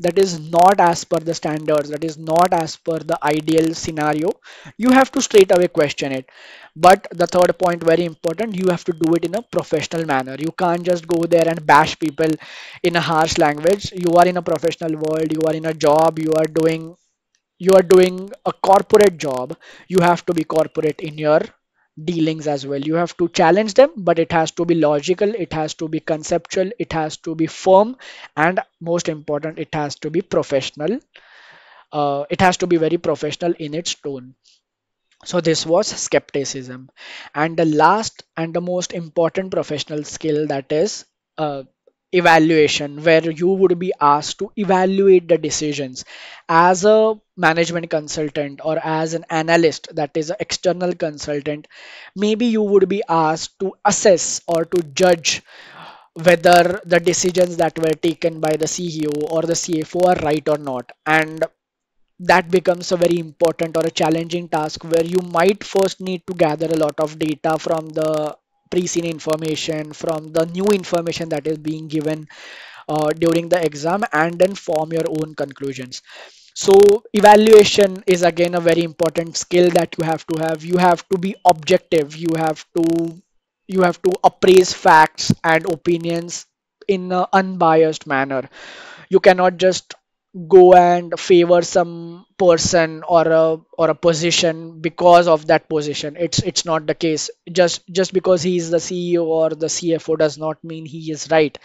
that is not as per the standards, that is not as per the ideal scenario, you have to straight away question it. But the third point, very important, you have to do it in a professional manner. You can't just go there and bash people in a harsh language. You are in a professional world, you are in a job, you are doing, you are doing a corporate job. You have to be corporate in your dealings as well. You have to challenge them, but it has to be logical, it has to be conceptual, it has to be firm, and most important, it has to be professional. Uh, it has to be very professional in its tone. So this was skepticism. And the last and the most important professional skill, that is uh, evaluation, where you would be asked to evaluate the decisions. As a management consultant or as an analyst, that is an external consultant, maybe you would be asked to assess or to judge whether the decisions that were taken by the C E O or the C F O are right or not. And that becomes a very important or a challenging task, where you might first need to gather a lot of data from the pre-seen information, from the new information that is being given uh, during the exam, and then form your own conclusions. So evaluation is again a very important skill that you have to have. You have to be objective. You have to, you have to appraise facts and opinions in an unbiased manner. You cannot just go and favor some person or a or a position because of that position. It's it's not the case. Just just because he is the C E O or the C F O does not mean he is right.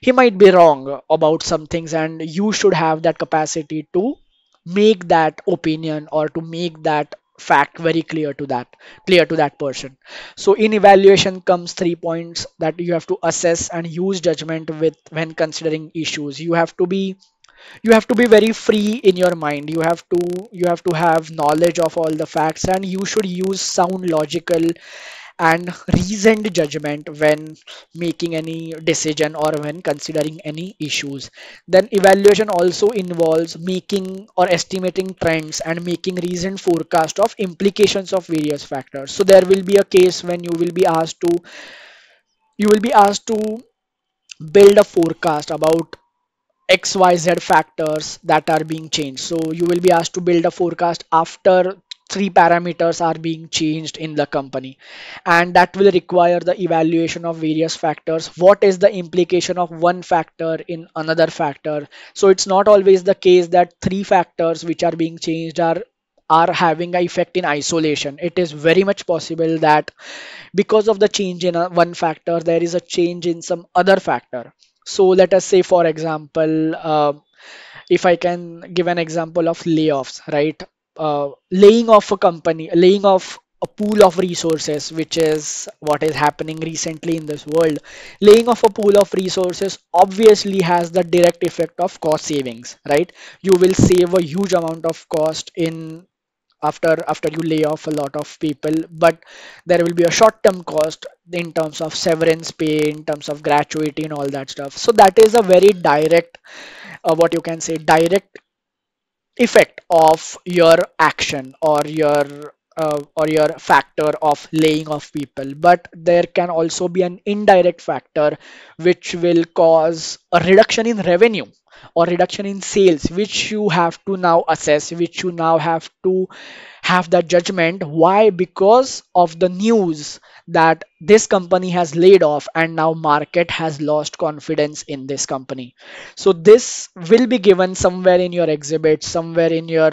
He might be wrong about some things, and you should have that capacity to make that opinion or to make that fact very clear to that clear to that person. So in evaluation comes three points, that you have to assess and use judgment with when considering issues. You have to be You have to be very free in your mind. You have to you have to have knowledge of all the facts, and you should use sound, logical and reasoned judgment when making any decision or when considering any issues. Then evaluation also involves making or estimating trends and making reasoned forecast of implications of various factors. So there will be a case when you will be asked to you will be asked to build a forecast about X Y Z factors that are being changed. So you will be asked to build a forecast after three parameters are being changed in the company, and that will require the evaluation of various factors. What is the implication of one factor in another factor? So it's not always the case that three factors which are being changed are are having an effect in isolation. It is very much possible that because of the change in a, one factor, there is a change in some other factor. So let us say, for example, uh, if I can give an example of layoffs, right? Uh, laying off a company, laying off a pool of resources, which is what is happening recently in this world. Laying off a pool of resources obviously has the direct effect of cost savings, right? You will save a huge amount of cost in after after you lay off a lot of people, but there will be a short-term cost in terms of severance pay, in terms of gratuity and all that stuff. So that is a very direct uh, what you can say direct effect of your action or your uh, or your factor of laying off people. But there can also be an indirect factor which will cause a reduction in revenue or reduction in sales, which you have to now assess, which you now have to have that judgment. Why? Because of the news that this company has laid off and now market has lost confidence in this company. So this will be given somewhere in your exhibit, somewhere in your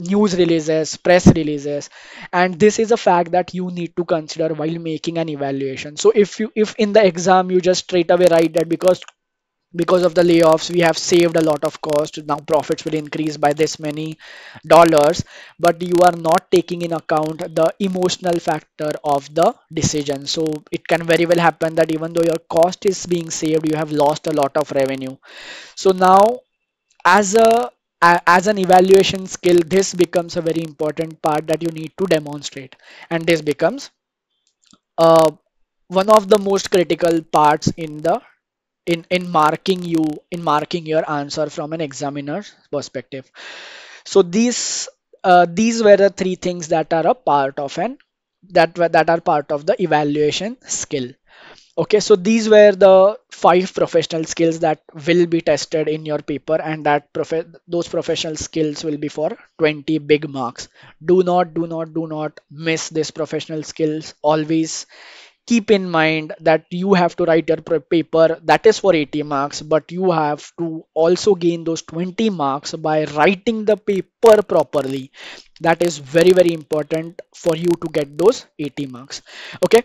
news releases, press releases, and this is a fact that you need to consider while making an evaluation. So if you if in the exam you just straight away write that because because of the layoffs we have saved a lot of cost, now profits will increase by this many dollars, but you are not taking in account the emotional factor of the decision. So it can very well happen that even though your cost is being saved, you have lost a lot of revenue. So now as a as an evaluation skill, this becomes a very important part that you need to demonstrate, and this becomes uh, one of the most critical parts in the in in marking you in marking your answer from an examiner's perspective. So these uh, these were the three things that are a part of an that were that are part of the evaluation skill. Okay, so these were the five professional skills that will be tested in your paper, and that prof- those professional skills will be for twenty big marks. Do not, do not, do not miss these professional skills. Always keep in mind that you have to write your paper that is for eighty marks, but you have to also gain those twenty marks by writing the paper properly. That is very, very important for you to get those eighty marks. Okay.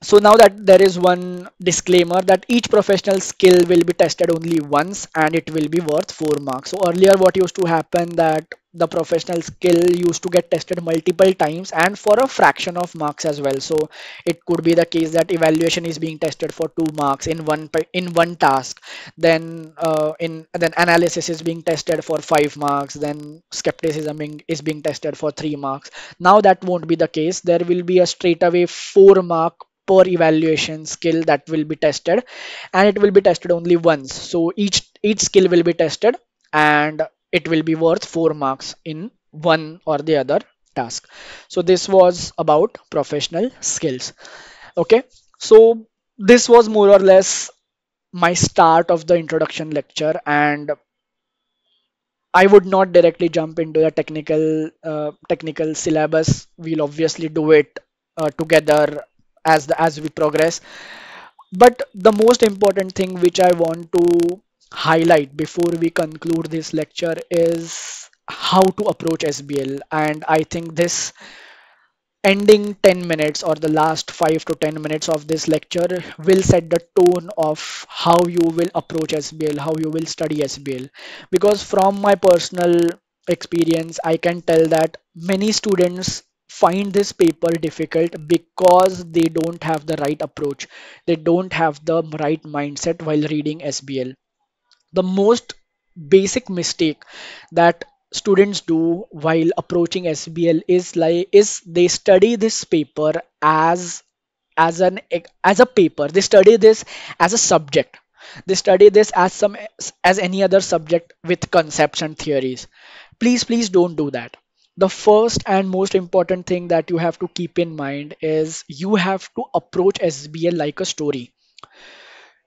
So now that there is one disclaimer that each professional skill will be tested only once and it will be worth four marks. So earlier what used to happen that the professional skill used to get tested multiple times and for a fraction of marks as well. So it could be the case that evaluation is being tested for two marks in one in one task, then uh, in then analysis is being tested for five marks, then skepticism is being tested for three marks. Now that won't be the case. There will be a straightaway four mark per evaluation skill that will be tested, and it will be tested only once. So each each skill will be tested and it will be worth four marks in one or the other task. So this was about professional skills. Okay, so this was more or less my start of the introduction lecture, and I would not directly jump into the technical uh, technical syllabus. We'll obviously do it uh, together as the as we progress, but the most important thing which I want to highlight before we conclude this lecture is how to approach S B L. And I think this ending ten minutes or the last five to ten minutes of this lecture will set the tone of how you will approach S B L, how you will study S B L, because from my personal experience I can tell that many students find this paper difficult because they don't have the right approach. They don't have the right mindset while reading S B L. The most basic mistake that students do while approaching S B L is like is they study this paper as as an as a paper. They study this as a subject. They study this as some as any other subject with concepts and theories. Please, please don't do that. The first and most important thing that you have to keep in mind is you have to approach S B L like a story.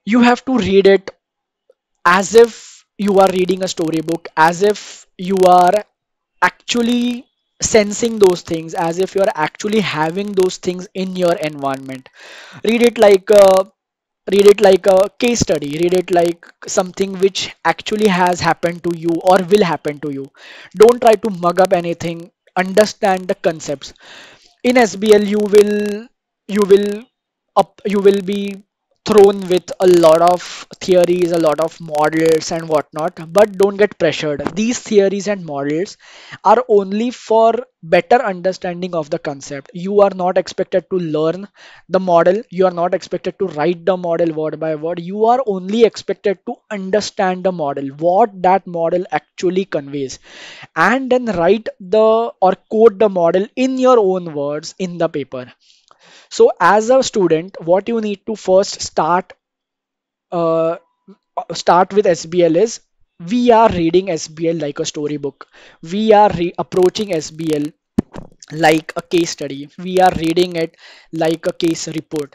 You have to read it as if you are reading a storybook, as if you are actually sensing those things, as if you are actually having those things in your environment. Read it like a Read it like a case study. Read it like something which actually has happened to you or will happen to you. Don't try to mug up anything. Understand the concepts. In S B L, you will you will up you will be thrown with a lot of theories, a lot of models and whatnot. But don't get pressured. These theories and models are only for better understanding of the concept. You are not expected to learn the model. You are not expected to write the model word by word. You are only expected to understand the model, what that model actually conveys, and then write the or quote the model in your own words in the paper. So as a student, what you need to first start uh, start with S B L is we are reading S B L like a storybook. We are re approaching S B L like a case study. We are reading it like a case report.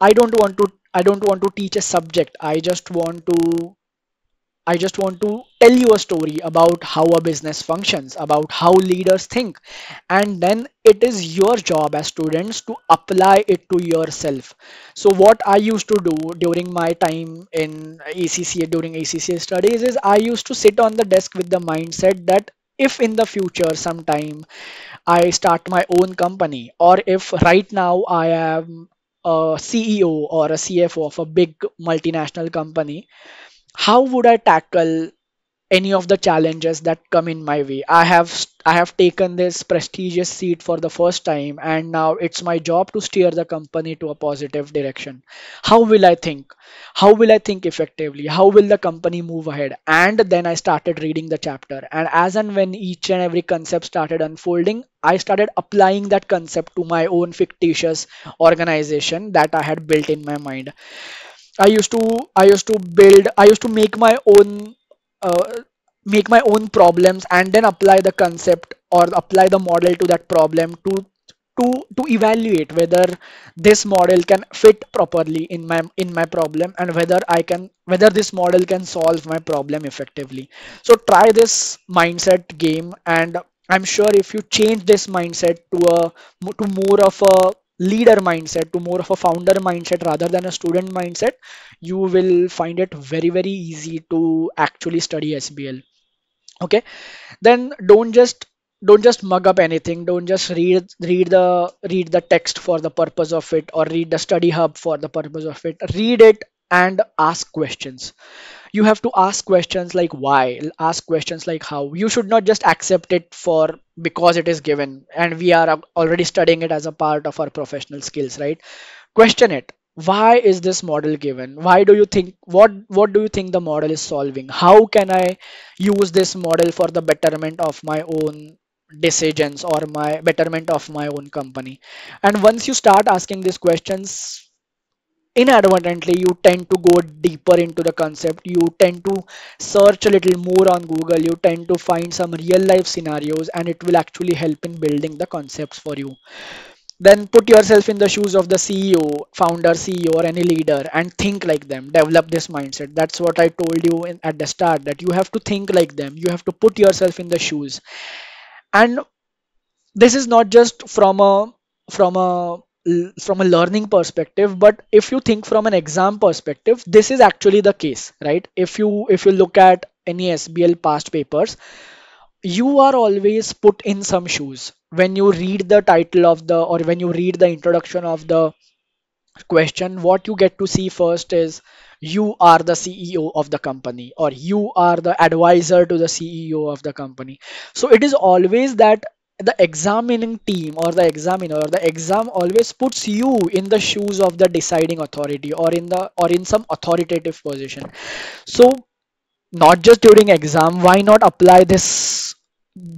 I don't want to I don't want to teach a subject. I just want to I just want to tell you a story about how a business functions, about how leaders think, and then it is your job as students to apply it to yourself. So what I used to do during my time in A C C A, during A C C A studies is I used to sit on the desk with the mindset that if in the future sometime I start my own company, or if right now I am a C E O or a C F O of a big multinational company, how would I tackle any of the challenges that come in my way? I have I have taken this prestigious seat for the first time, and now it's my job to steer the company to a positive direction. How will I think? How will I think effectively? How will the company move ahead? And then I started reading the chapter, and as and when each and every concept started unfolding, I started applying that concept to my own fictitious organization that I had built in my mind. I used to I used to build I used to make my own Uh, make my own problems and then apply the concept or apply the model to that problem to to to evaluate whether this model can fit properly in my in my problem, and whether I can whether this model can solve my problem effectively. So try this mindset game, and I'm sure if you change this mindset to a to more of a leader mindset, to more of a founder mindset rather than a student mindset, you will find it very very easy to actually study S B L. Okay, then don't just don't just mug up anything. Don't just read read the read the text for the purpose of it, or read the study hub for the purpose of it. Read it and ask questions. You have to ask questions like why, ask questions like how. You should not just accept it for because it is given and we are already studying it as a part of our professional skills, right? Question it. Why is this model given? Why do you think, what what do you think the model is solving? How can I use this model for the betterment of my own decisions or my betterment of my own company? And once you start asking these questions, inadvertently you tend to go deeper into the concept. You tend to search a little more on Google. You tend to find some real life scenarios, and it will actually help in building the concepts for you. Then put yourself in the shoes of the C E O, founder, C E O, or any leader, and think like them. Develop this mindset. That's what I told you in, at the start, that you have to think like them. You have to put yourself in the shoes. And this is not just from a from a from a learning perspective, but if you think from an exam perspective, this is actually the case, right? If you if you look at any S B L past papers, you are always put in some shoes. When you read the title of the, or when you read the introduction of the question, what you get to see first is you are the C E O of the company, or you are the advisor to the C E O of the company. So it is always that the examining team or the examiner or the exam always puts you in the shoes of the deciding authority, or in the or in some authoritative position. So not just during exam, why not apply this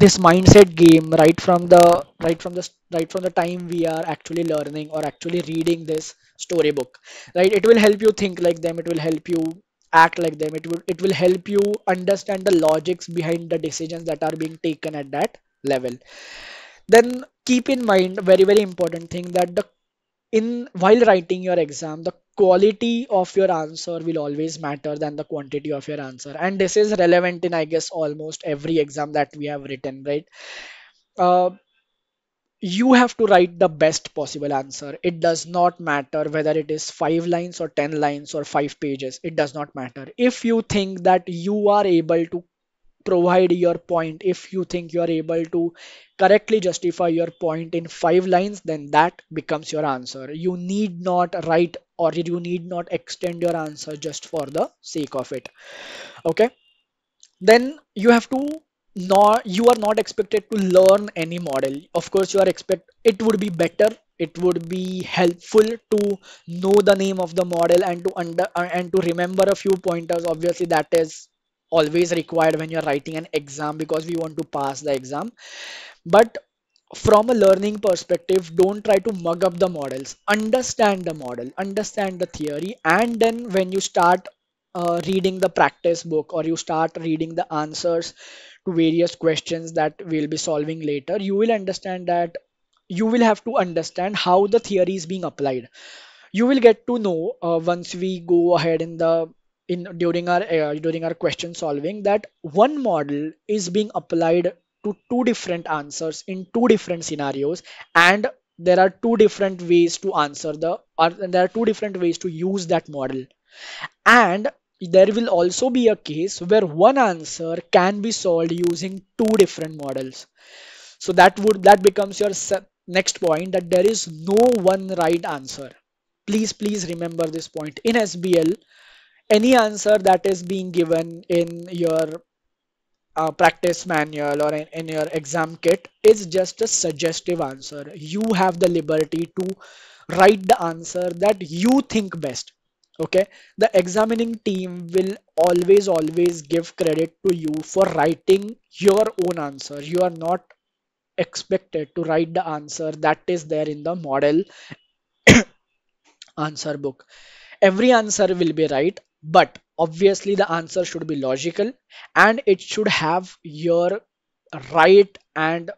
this mindset game right from the right from the right from the time we are actually learning or actually reading this storybook, right? It will help you think like them. It will help you act like them. It will it will help you understand the logics behind the decisions that are being taken at that level. Then keep in mind very very important thing, that the in while writing your exam, the quality of your answer will always matter than the quantity of your answer. And this is relevant in, I guess, almost every exam that we have written, right? Uh, you have to write the best possible answer. It does not matter whether it is five lines or ten lines or five pages. It does not matter. If you think that you are able to provide your point, if you think you are able to correctly justify your point in five lines, then that becomes your answer. You need not write, or you need not extend your answer just for the sake of it. Okay, then you have to not you are not expected to learn any model. Of course, you are expect it would be better, it would be helpful to know the name of the model and to under uh, and to remember a few pointers. Obviously, that is always required when you're writing an exam, because we want to pass the exam. But from a learning perspective, don't try to mug up the models. Understand the model, understand the theory, and then when you start uh, reading the practice book, or you start reading the answers to various questions that we'll be solving later, you will understand that you will have to understand how the theory is being applied. You will get to know uh, once we go ahead in the In during our uh, during our question solving, that one model is being applied to two different answers in two different scenarios, and there are two different ways to answer the or there are two different ways to use that model. And there will also be a case where one answer can be solved using two different models. So that would that becomes your next point, that there is no one right answer. Please, please remember this point. In S B L, any answer that is being given in your uh, practice manual or in, in your exam kit is just a suggestive answer. You have the liberty to write the answer that you think best. Okay, the examining team will always always give credit to you for writing your own answer. You are not expected to write the answer that is there in the model answer book. Every answer will be right, but obviously the answer should be logical and it should have your right and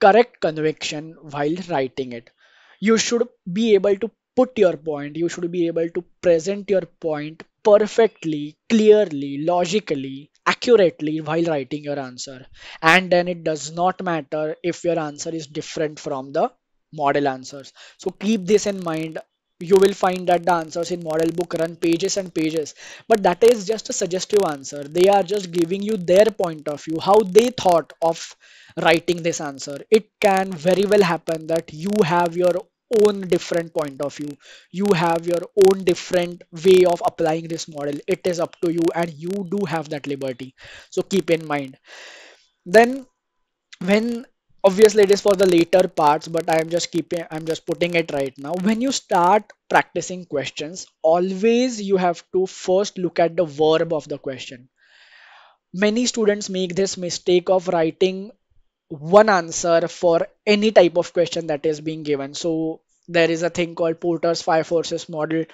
correct conviction while writing it. You should be able to put your point, you should be able to present your point perfectly, clearly, logically, accurately while writing your answer. And then it does not matter if your answer is different from the model answers. So keep this in mind. You will find that the answers in model book run pages and pages, but that is just a suggestive answer. They are just giving you their point of view, how they thought of writing this answer. It can very well happen that you have your own different point of view, you have your own different way of applying this model. It is up to you and you do have that liberty, so keep in mind. Then when obviously it is for the later parts, but I am just keeping I'm just putting it right now, when you start practicing questions, always you have to first look at the verb of the question. Many students make this mistake of writing one answer for any type of question that is being given. So there is a thing called Porter's Five Forces Model.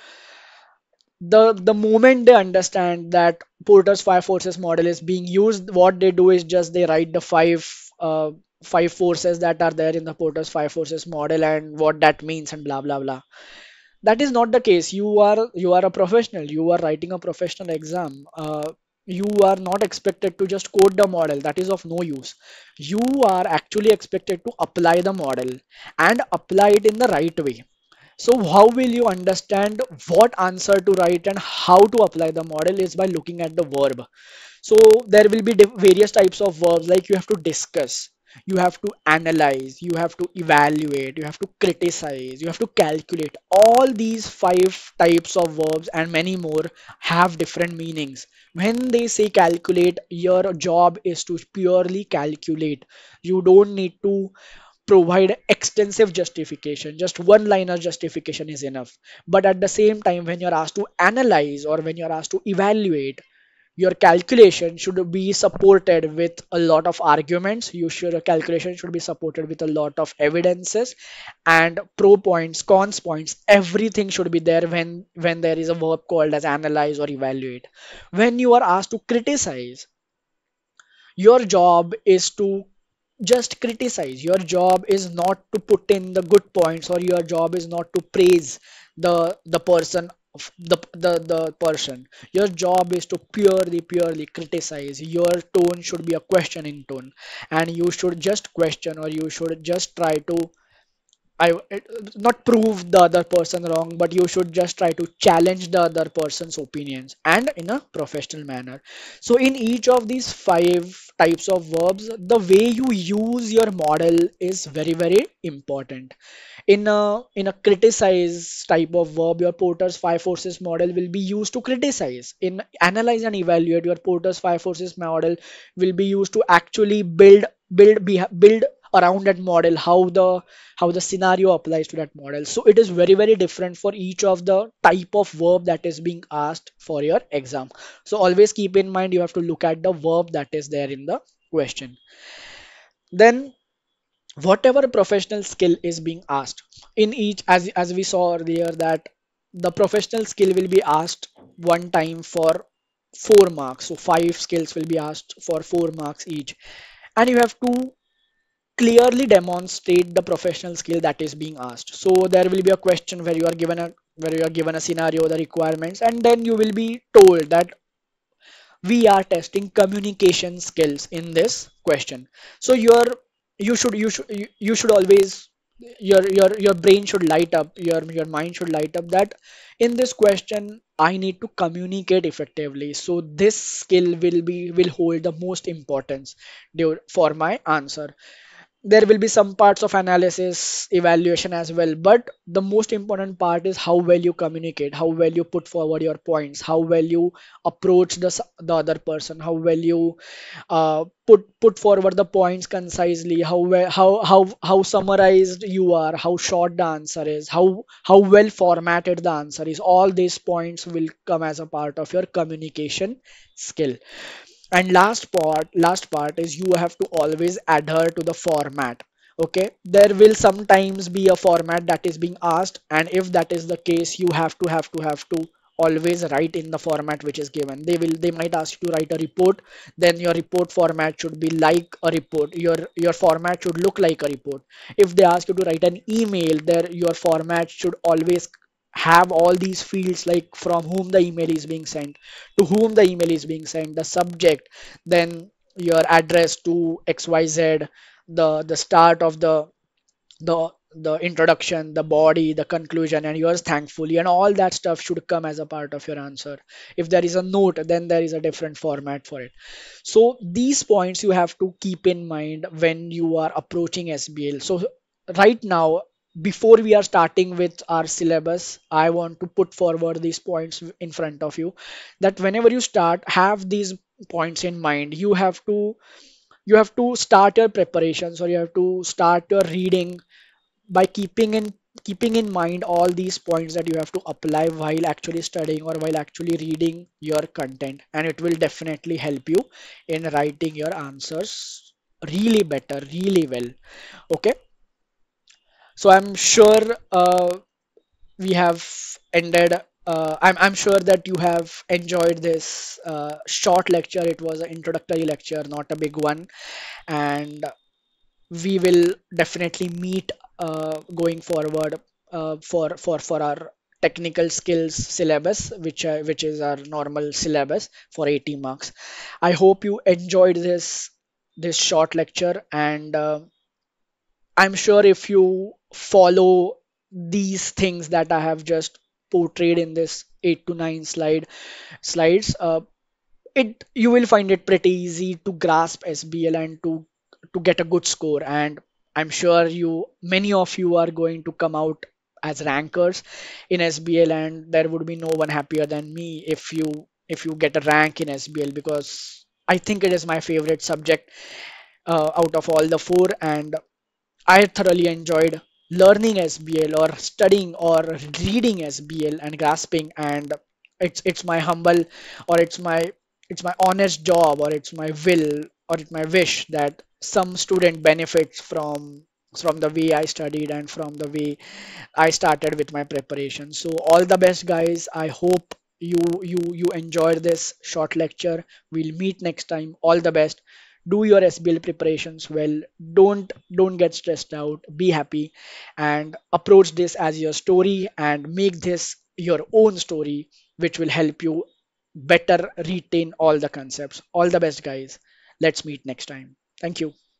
The the moment they understand that Porter's Five Forces Model is being used, what they do is just they write the five uh, five forces that are there in the Porter's Five Forces Model and what that means and blah blah blah. That is not the case. You are you are a professional. You are writing a professional exam. Uh, You are not expected to just quote the model. That is of no use. You are actually expected to apply the model and apply it in the right way. So how will you understand what answer to write and how to apply the model is by looking at the verb. So there will be various types of verbs, like you have to discuss, you have to analyze, you have to evaluate, you have to criticize, you have to calculate. All these five types of verbs and many more have different meanings. When they say calculate, your job is to purely calculate. You don't need to provide extensive justification. Just one liner justification is enough. But at the same time, when you're asked to analyze or when you're asked to evaluate, your calculation should be supported with a lot of arguments. You should, your calculation should be supported with a lot of evidences and pro points, cons points, everything should be there when, when there is a verb called as analyze or evaluate. When you are asked to criticize, your job is to just criticize. Your job is not to put in the good points, or your job is not to praise the, the person Of the, the the person. Your job is to purely purely criticize. Your tone should be a questioning tone, and you should just question, or you should just try to I not prove the other person wrong, but you should just try to challenge the other person's opinions, and in a professional manner. So in each of these five types of verbs, the way you use your model is very very important. In a in a criticize type of verb, your Porter's Five Forces Model will be used to criticize. In analyze and evaluate, your Porter's Five Forces Model will be used to actually build build build around that model, how the how the scenario applies to that model. So it is very very different for each of the type of verb that is being asked for your exam. So always keep in mind, you have to look at the verb that is there in the question. Then whatever professional skill is being asked in each, as as we saw earlier, that the professional skill will be asked one time for four marks. So five skills will be asked for four marks each, and you have to clearly demonstrate the professional skill that is being asked. So there will be a question where you are given a where you are given a scenario, the requirements, and then you will be told that we are testing communication skills in this question. So your you should you should you, you should always your your your brain should light up, your your mind should light up that in this question I need to communicate effectively. So this skill will be will hold the most importance for my answer. There will be some parts of analysis, evaluation as well, but the most important part is how well you communicate, how well you put forward your points, how well you approach the the other person, how well you uh, put put forward the points concisely, how well how how how summarized you are, how short the answer is, how how well formatted the answer is. All these points will come as a part of your communication skill. And last part, last part is you have to always adhere to the format. Okay, there will sometimes be a format that is being asked, and if that is the case, you have to have to have to always write in the format which is given. They will, they might ask you to write a report, then your report format should be like a report. Your your format should look like a report. If they ask you to write an email, there your format should always have all these fields like from whom the email is being sent, to whom the email is being sent, the subject, then your address to X Y Z, the the start of the the the introduction, the body, the conclusion, and yours thankfully, and all that stuff should come as a part of your answer. If there is a note, then there is a different format for it. So these points you have to keep in mind when you are approaching S B L. So right now, before we are starting with our syllabus, I want to put forward these points in front of you, that whenever you start, have these points in mind. You have to you have to start your preparations, or you have to start your reading by keeping in keeping in mind all these points that you have to apply while actually studying or while actually reading your content, and it will definitely help you in writing your answers really better, really well. Okay. So I'm sure uh, we have ended, uh, I'm, I'm sure that you have enjoyed this uh, short lecture. It was an introductory lecture, not a big one. And we will definitely meet uh, going forward uh, for, for, for our technical skills syllabus, which, uh, which is our normal syllabus for eighty marks. I hope you enjoyed this, this short lecture, and uh, I'm sure if you follow these things that I have just portrayed in this eight to nine slide slides, uh, it you will find it pretty easy to grasp S B L and to to get a good score. And I'm sure you many of you are going to come out as rankers in S B L, and there would be no one happier than me if you if you get a rank in S B L, because I think it is my favorite subject uh, out of all the four, and I thoroughly enjoyed learning S B L or studying or reading S B L and grasping, and it's it's my humble or it's my it's my honest job or it's my will or it's my wish that some student benefits from from the way I studied and from the way I started with my preparation. So all the best, guys. I hope you you you enjoyed this short lecture. We'll meet next time. All the best. Do your S B L preparations well. Don't don't get stressed out. Be happy and approach this as your story and make this your own story, which will help you better retain all the concepts. All the best, guys. Let's meet next time. Thank you.